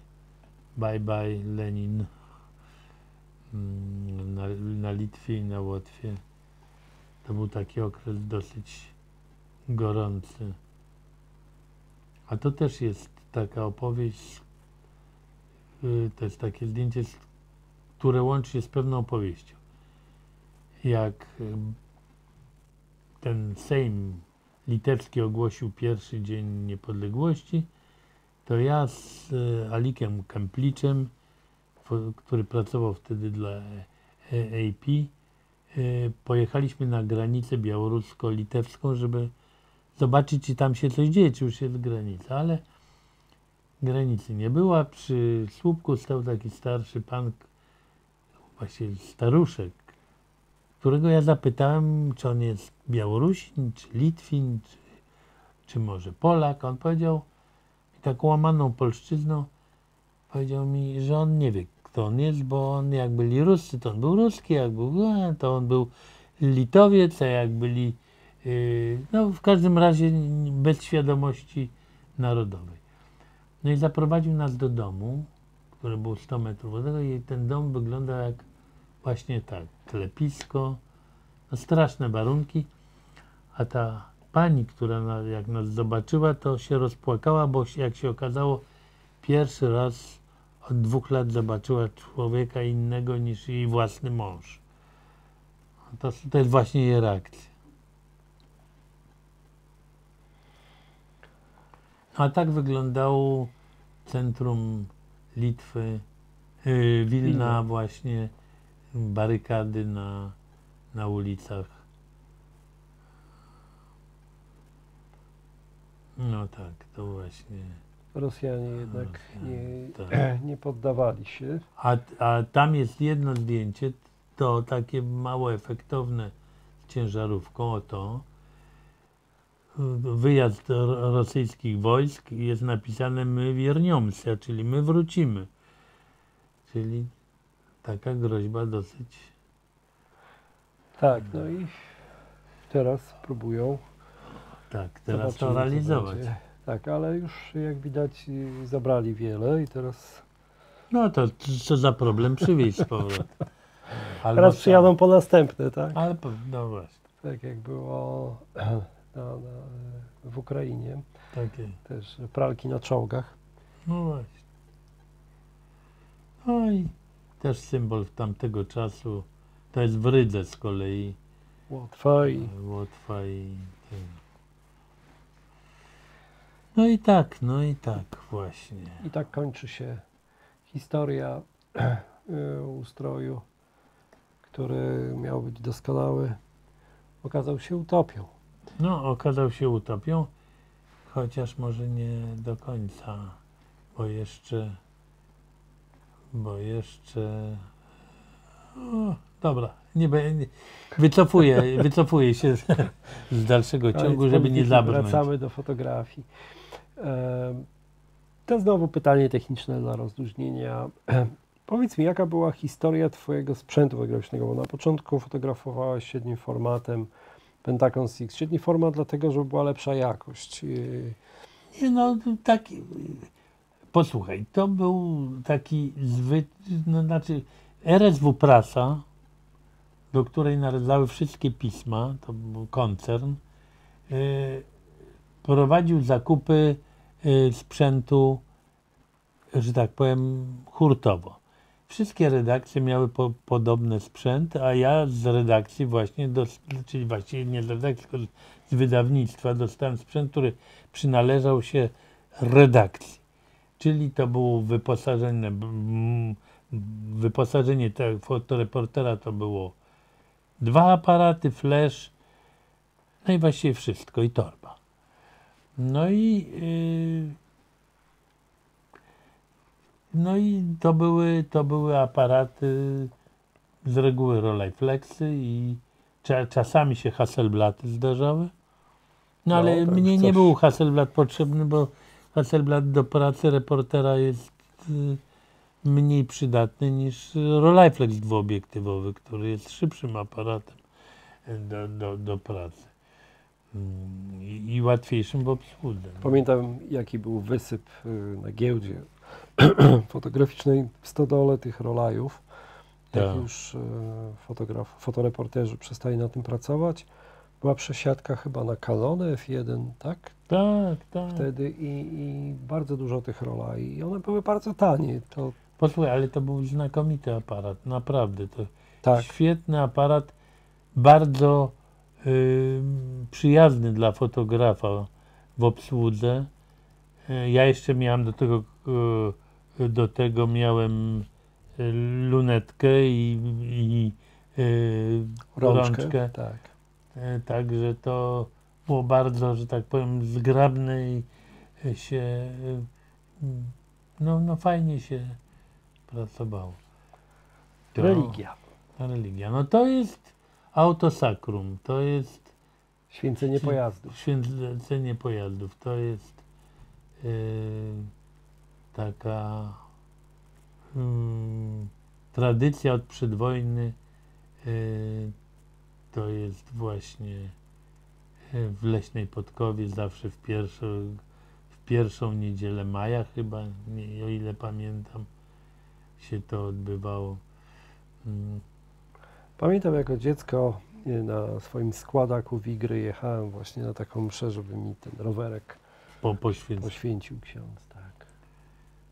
bye bye Lenin na Litwie i na Łotwie. To był taki okres dosyć gorący. A to też jest taka opowieść, to jest takie zdjęcie, które łączy się z pewną opowieścią. Jak ten Sejm litewski ogłosił pierwszy dzień niepodległości, to ja z Alikiem Kempliczem, który pracował wtedy dla AP, pojechaliśmy na granicę białorusko-litewską, żeby zobaczyć, czy tam się coś dzieje, czy już jest granica, ale granicy nie była. Przy słupku stał taki starszy pan, właśnie staruszek, którego ja zapytałem, czy on jest Białorusin, czy Litwin, czy może Polak. On powiedział, taką łamaną polszczyzną, powiedział mi, że on nie wie, kto on jest, bo on jak byli Ruscy, to on był Ruski, jak był, to on był Litowiec, a jak byli, no w każdym razie bez świadomości narodowej. No i zaprowadził nas do domu, który był 100 metrów od tego, i ten dom wyglądał jak właśnie tak, klepisko, no straszne warunki, a ta pani, która jak nas zobaczyła, to się rozpłakała, bo jak się okazało, pierwszy raz od 2 lat zobaczyła człowieka innego niż jej własny mąż. To jest właśnie jej reakcja. A tak wyglądało centrum Litwy, Wilna właśnie, barykady na ulicach. No tak, to właśnie. Rosjanie jednak nie poddawali się. A tam jest jedno zdjęcie, to takie mało efektowne z ciężarówką, oto. Wyjazd rosyjskich wojsk, jest napisane my wierniomsja, czyli my wrócimy. Czyli taka groźba dosyć. Tak, no i teraz próbują. Tak, teraz zobaczymy, to realizować. Tak, ale już jak widać zabrali wiele i teraz... No to co za problem przywieźć z powrotem. Teraz przyjadą po następne, tak? Ale no właśnie. Tak jak było w Ukrainie. Takie. Też pralki na czołgach. No właśnie. No i też symbol tamtego czasu. To jest w Rydze z kolei. Łotwa i ten. No i tak właśnie. I tak kończy się historia ustroju, który miał być doskonały. Okazał się utopią. No, okazał się utopią, chociaż może nie do końca, bo jeszcze... O, dobra, wycofuję się z dalszego ciągu, żeby nie zabrnąć. Wracamy do fotografii. To znowu pytanie techniczne dla rozluźnienia. Powiedz mi, jaka była historia twojego sprzętu fotograficznego, bo na początku fotografowałeś średnim formatem Pentacon 6. Średni format dlatego, żeby była lepsza jakość. Nie no, taki... Posłuchaj, to był taki zwykły, no znaczy RSW Prasa do której należały wszystkie pisma, to był koncern, prowadził zakupy sprzętu, że tak powiem, hurtowo. Wszystkie redakcje miały podobny sprzęt, a ja z redakcji właśnie, czyli właściwie nie z redakcji, tylko z wydawnictwa dostałem sprzęt, który przynależał się redakcji. Czyli to było wyposażenie, tego fotoreportera to było 2 aparaty, flash, no i właściwie wszystko i torba. No i to były aparaty z reguły Rolleiflexy i czasami się Hasselblady zdarzały. No ale tak, mnie nie był Hasselblad potrzebny, bo Hasselblad do pracy reportera jest mniej przydatny niż Rolleiflex dwuobiektywowy, który jest szybszym aparatem do pracy i łatwiejszym w obsłudze. Pamiętam, jaki był wysyp na giełdzie fotograficznej w stodole tych rolajów. Tak. Jak już fotoreporterzy przestali na tym pracować, była przesiadka chyba na Canonę F1, tak? Tak, tak. Wtedy i bardzo dużo tych rolaj i one były bardzo tanie. To... Posłuchaj, ale to był znakomity aparat, naprawdę. To tak. Świetny aparat, bardzo przyjazny dla fotografa w obsłudze. Ja jeszcze miałem do tego miałem lunetkę i rączkę. Tak. Także to było bardzo, że tak powiem, zgrabne i się, no fajnie się pracowało. To, religia. No to jest autosakrum, to jest święcenie pojazdów. Święcenie pojazdów, to jest taka tradycja od przedwojny, to jest właśnie w Leśnej Podkowie zawsze w pierwszą niedzielę maja chyba, nie, o ile pamiętam, się to odbywało. Pamiętam, jako dziecko na swoim składaku Wigry jechałem właśnie na taką mszę, żeby mi ten rowerek poświęcił ksiądz. Tak.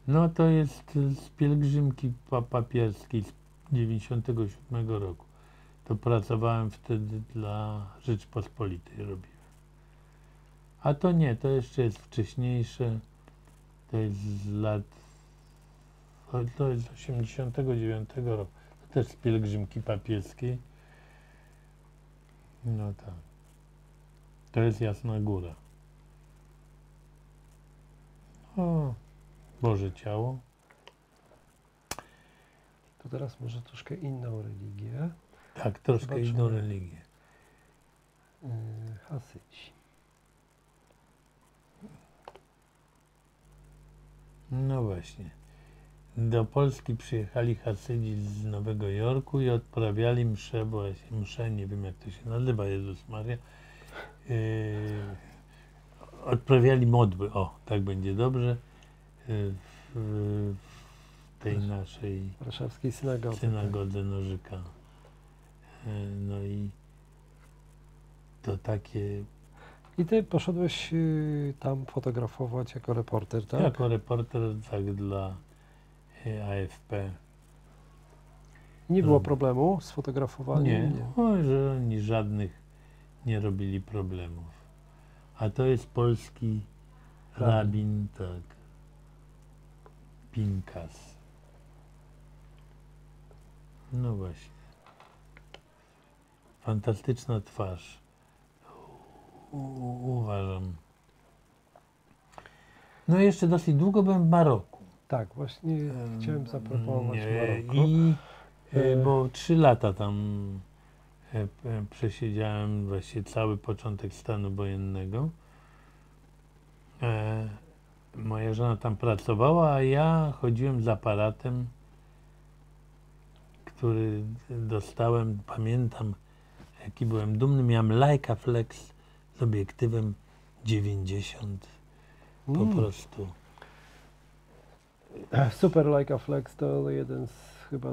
No to jest z pielgrzymki papierskiej z 97 roku. To pracowałem wtedy dla Rzeczpospolitej, robiłem. A to nie, to jeszcze jest wcześniejsze, to jest z lat, to jest z 89 roku, to też z pielgrzymki papieskiej. No tak, to jest Jasna Góra. O, Boże Ciało. To teraz może troszkę inną religię. Tak, troszkę inną religię. Hasyci. No właśnie. Do Polski przyjechali Hasydzi z Nowego Jorku i odprawiali mszę, właśnie mszę, nie wiem jak to się nazywa, Jezus Maria. Odprawiali modły, o, tak będzie dobrze, w tej naszej warszawskiej synagodze Nożyka. No i to takie... I ty poszedłeś tam fotografować jako reporter, tak? Jako reporter, tak, dla AFP. Nie było problemu z fotografowaniem? Nie. O, że oni żadnych nie robili problemów. A to jest polski rabin, tak, Pinkas. No właśnie. Fantastyczna twarz, uważam. No jeszcze dosyć długo byłem w Maroku. Tak, właśnie chciałem zaproponować Maroko. Bo 3 lata tam przesiedziałem, właśnie cały początek stanu wojennego. Moja żona tam pracowała, a ja chodziłem z aparatem, który dostałem, pamiętam, jaki byłem dumny, miałem Leica Flex z obiektywem 90, po prostu. Super Leica Flex to jeden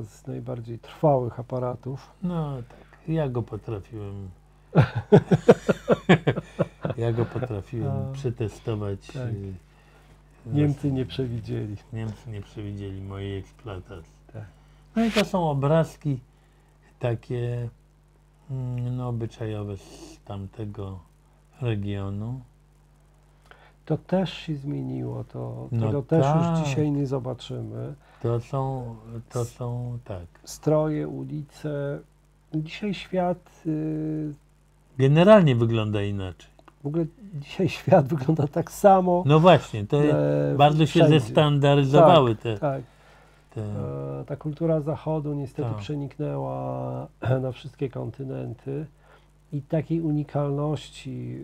z najbardziej trwałych aparatów. No tak. Ja go potrafiłem przetestować. Tak. Niemcy nie przewidzieli. Niemcy nie przewidzieli mojej eksploatacji. Tak. No i to są obrazki takie no, obyczajowe z tamtego regionu. To też się zmieniło, to no tego też już dzisiaj nie zobaczymy. To są tak. Stroje, ulice. Dzisiaj świat... generalnie wygląda inaczej. W ogóle dzisiaj świat wygląda tak samo. No właśnie, to bardzo się zestandaryzowały Ta kultura zachodu niestety przeniknęła na wszystkie kontynenty i takiej unikalności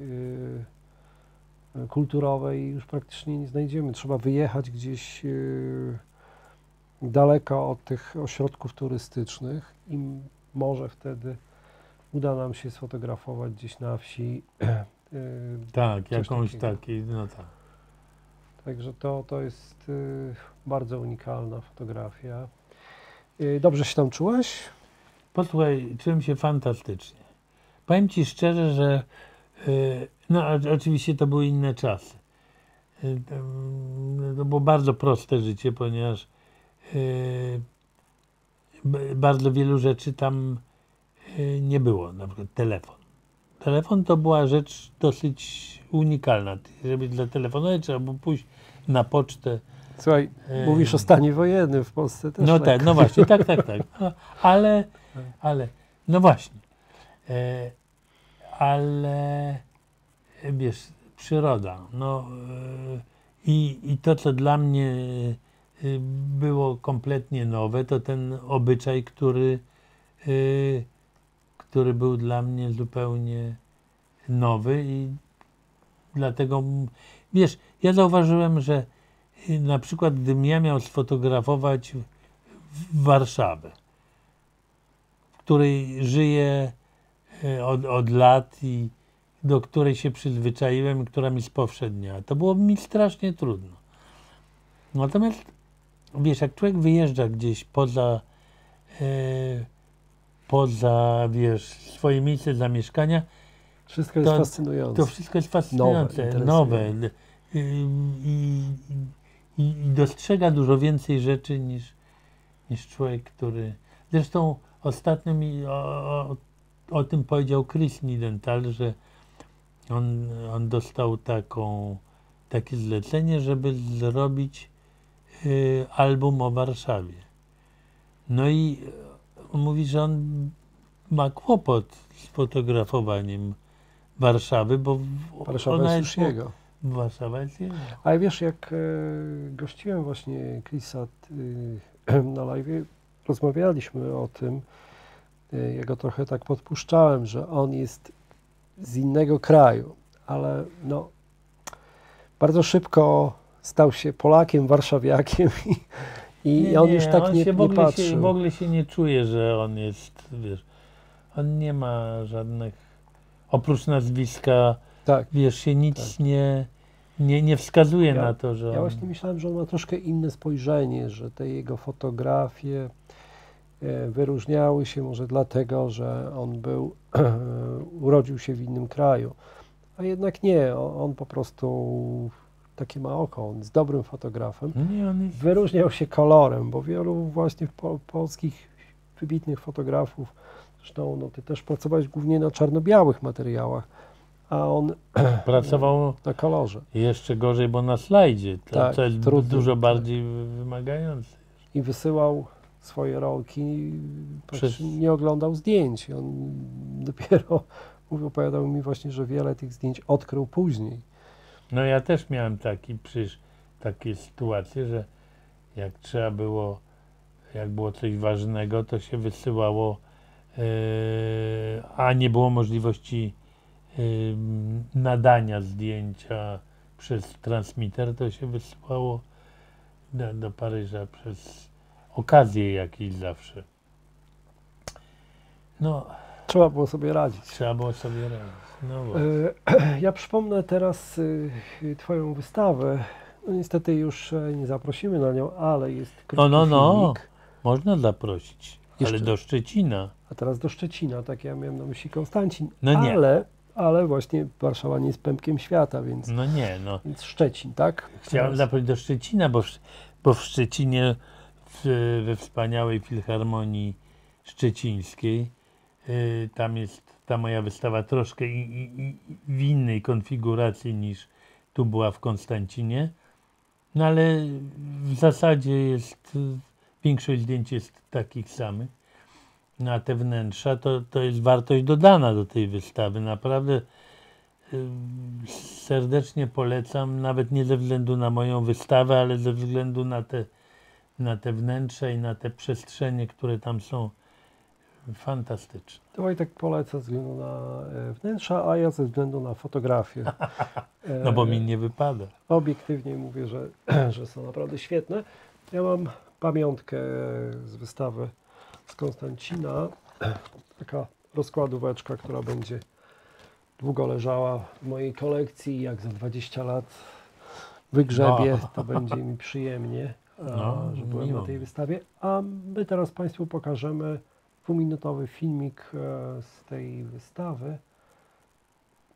kulturowej już praktycznie nie znajdziemy. Trzeba wyjechać gdzieś daleko od tych ośrodków turystycznych i może wtedy uda nam się sfotografować gdzieś na wsi. Tak, jakąś takiej, no tak. Także to jest bardzo unikalna fotografia. Dobrze się tam czułeś? Posłuchaj, czułem się fantastycznie. Powiem ci szczerze, że no oczywiście to były inne czasy. To było bardzo proste życie, ponieważ bardzo wielu rzeczy tam nie było, na przykład telefon. Telefon to była rzecz dosyć unikalna. Żeby dla telefonu trzeba było pójść na pocztę. Słuchaj, mówisz o stanie wojennym w Polsce też. No tak, tak no właśnie, tak. No, ale, no właśnie. Ale, wiesz, przyroda. No, i to, co dla mnie było kompletnie nowe, to ten obyczaj, który był dla mnie zupełnie nowy i dlatego, wiesz, ja zauważyłem, że na przykład gdybym ja miał sfotografować Warszawę, w której żyję od lat i do której się przyzwyczaiłem, która mi spowszedniała, to było mi strasznie trudno. Natomiast, wiesz, jak człowiek wyjeżdża gdzieś poza, wiesz, swoje miejsce zamieszkania. Wszystko jest fascynujące. To wszystko jest fascynujące, nowe. I dostrzega dużo więcej rzeczy niż człowiek, który... Zresztą ostatnio mi o tym powiedział Chris Niedenthal, że on dostał takie zlecenie, żeby zrobić album o Warszawie. No i mówi, że on ma kłopot z fotografowaniem Warszawy, bo Warszawa jest już jego. Warszawa jest jego. Ale wiesz, jak gościłem właśnie Chrisa na live, rozmawialiśmy o tym, ja go trochę tak podpuszczałem, że on jest z innego kraju, ale no bardzo szybko stał się Polakiem, warszawiakiem I on już tak nie patrzy. Się w ogóle się nie czuje, że on jest, wiesz, on nie ma żadnych, oprócz nazwiska, tak, wiesz, się nic tak nie wskazuje na to, że... Ja właśnie myślałem, że on ma troszkę inne spojrzenie, że te jego fotografie wyróżniały się może dlatego, że on był, urodził się w innym kraju, a jednak nie, on po prostu... Takie ma oko, on jest dobrym fotografem. Wyróżniał się kolorem, bo wielu właśnie polskich wybitnych fotografów, zresztą no, ty też pracowałeś głównie na czarno-białych materiałach, a on pracował na kolorze. Jeszcze gorzej, bo na slajdzie, to jest dużo bardziej wymagające. I wysyłał swoje rolki, nie oglądał zdjęć. On dopiero opowiadał mi właśnie, że wiele tych zdjęć odkrył później. No ja też miałem takie sytuacje, że jak trzeba było, jak było coś ważnego, to się wysyłało, a nie było możliwości nadania zdjęcia przez transmitter, to się wysyłało do Paryża przez okazję jakiejś zawsze. No, trzeba było sobie radzić. Trzeba było sobie radzić. No ja przypomnę teraz twoją wystawę. No niestety już nie zaprosimy na nią, ale jest krótki filmik. Można zaprosić, ale do Szczecina. a teraz do Szczecina, tak ja miałem na myśli Konstancin, no nie. Ale właśnie Warszawa nie jest pępkiem świata, więc, no nie, no. Więc Szczecin, tak? Chciałem zaprosić do Szczecina, bo w Szczecinie, we wspaniałej Filharmonii Szczecińskiej, tam jest ta moja wystawa troszkę w innej konfiguracji niż tu była w Konstancinie, no ale w zasadzie jest, większość zdjęć jest takich samych. No a te wnętrza to jest wartość dodana do tej wystawy. Naprawdę serdecznie polecam, nawet nie ze względu na moją wystawę, ale ze względu na te wnętrza i na te przestrzenie, które tam są fantastyczne. To Wojtek poleca ze względu na wnętrza, a ja ze względu na fotografię. No bo mi nie wypada. Obiektywnie mówię, że są naprawdę świetne. Ja mam pamiątkę z wystawy z Konstancina, taka rozkładóweczka, która będzie długo leżała w mojej kolekcji. Jak za 20 lat wygrzebię, no. To będzie mi przyjemnie, no, że byłem na tej wystawie. A my teraz Państwu pokażemy dwuminutowy filmik z tej wystawy.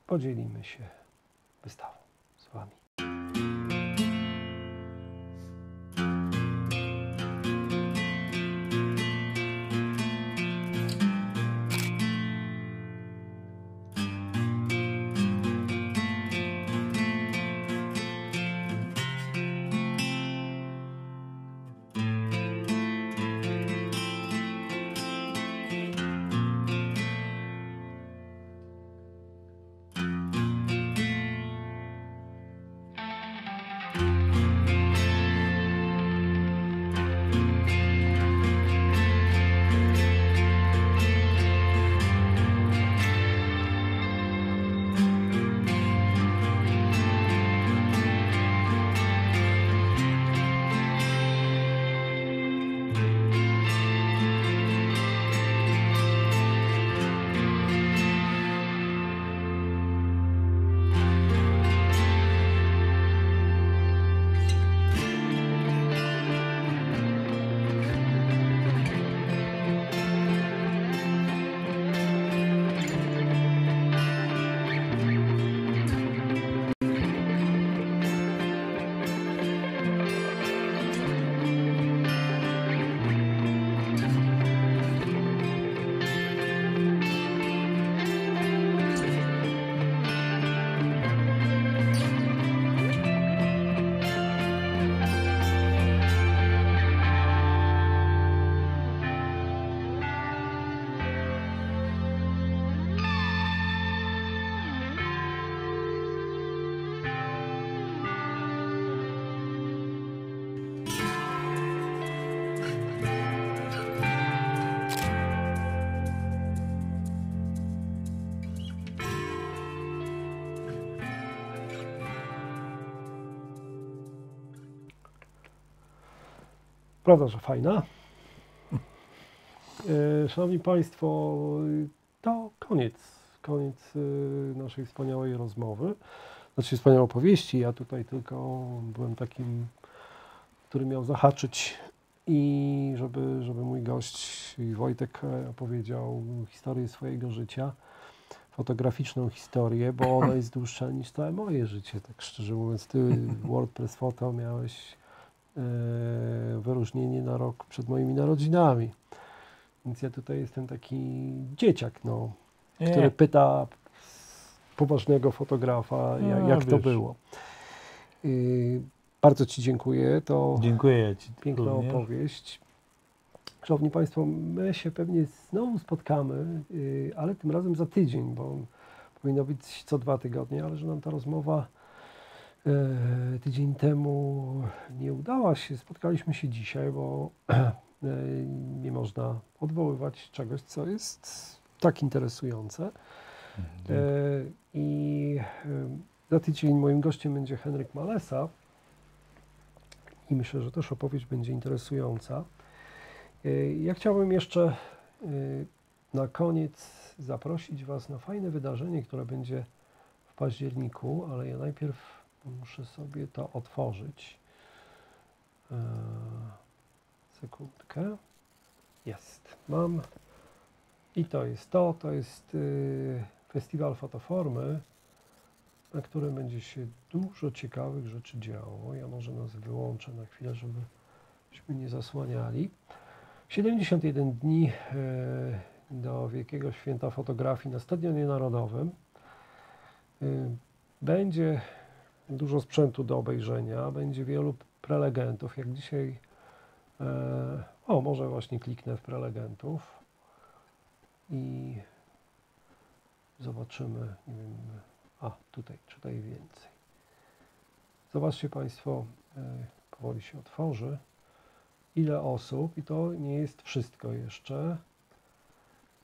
Podzielimy się wystawą z Wami. Prawda, że fajna. Szanowni Państwo, to koniec naszej wspaniałej rozmowy, znaczy wspaniałej opowieści. Ja tutaj tylko byłem takim, który miał zahaczyć i żeby mój gość Wojtek opowiedział historię swojego życia, fotograficzną historię, bo ona jest dłuższa niż całe moje życie, tak szczerze mówiąc. Ty World Press Photo miałeś wyróżnienie na rok przed moimi narodzinami. Więc ja tutaj jestem taki dzieciak, no, który pyta poważnego fotografa, no, jak to było. Bardzo Ci dziękuję. To dziękuję Ci. Piękna opowieść. Szanowni Państwo, my się pewnie znowu spotkamy, ale tym razem za tydzień, bo powinno być co 2 tygodnie, ale że nam ta rozmowa tydzień temu nie udała się, spotkaliśmy się dzisiaj, bo nie można odwoływać czegoś, co jest tak interesujące. I za tydzień moim gościem będzie Henryk Malesa i myślę, że też opowieść będzie interesująca. Ja chciałbym jeszcze na koniec zaprosić Was na fajne wydarzenie, które będzie w październiku, ale ja najpierw muszę sobie to otworzyć. Sekundkę. Jest. Mam I to jest festiwal fotoformy, na którym będzie się dużo ciekawych rzeczy działo. Ja może nas wyłączę na chwilę, żebyśmy nie zasłaniali. 71 dni do Wielkiego Święta Fotografii na Stadionie Narodowym. Będzie dużo sprzętu do obejrzenia, będzie wielu prelegentów, jak dzisiaj. O, może właśnie kliknę w prelegentów i zobaczymy, nie wiem, a tutaj czytaj więcej. Zobaczcie Państwo, powoli się otworzy, ile osób, i to nie jest wszystko jeszcze.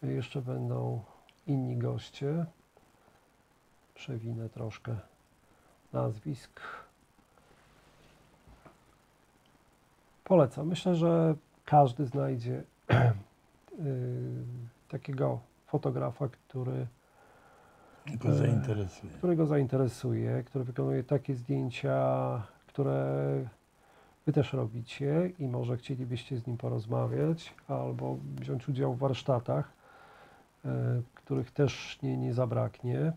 Jeszcze będą inni goście. Przewinę troszkę nazwisk. Polecam. Myślę, że każdy znajdzie takiego fotografa, który go zainteresuje, który wykonuje takie zdjęcia, które Wy też robicie i może chcielibyście z nim porozmawiać albo wziąć udział w warsztatach, których też nie zabraknie.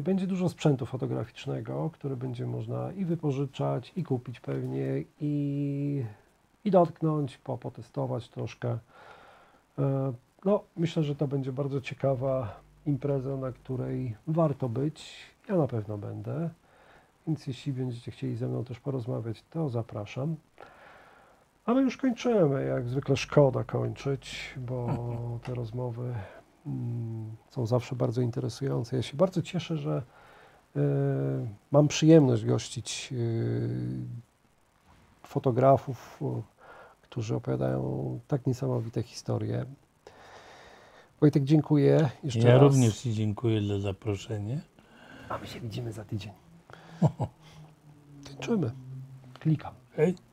Będzie dużo sprzętu fotograficznego, który będzie można i wypożyczać, i kupić pewnie, i dotknąć, potestować troszkę. No, myślę, że to będzie bardzo ciekawa impreza, na której warto być. Ja na pewno będę, więc jeśli będziecie chcieli ze mną też porozmawiać, to zapraszam. A my już kończymy, jak zwykle szkoda kończyć, bo te rozmowy są zawsze bardzo interesujące. Ja się bardzo cieszę, że mam przyjemność gościć fotografów, którzy opowiadają tak niesamowite historie. Wojtek, dziękuję jeszcze raz. Ja również Ci dziękuję za zaproszenie. A my się widzimy za tydzień. Kończymy. Klikam. Hej.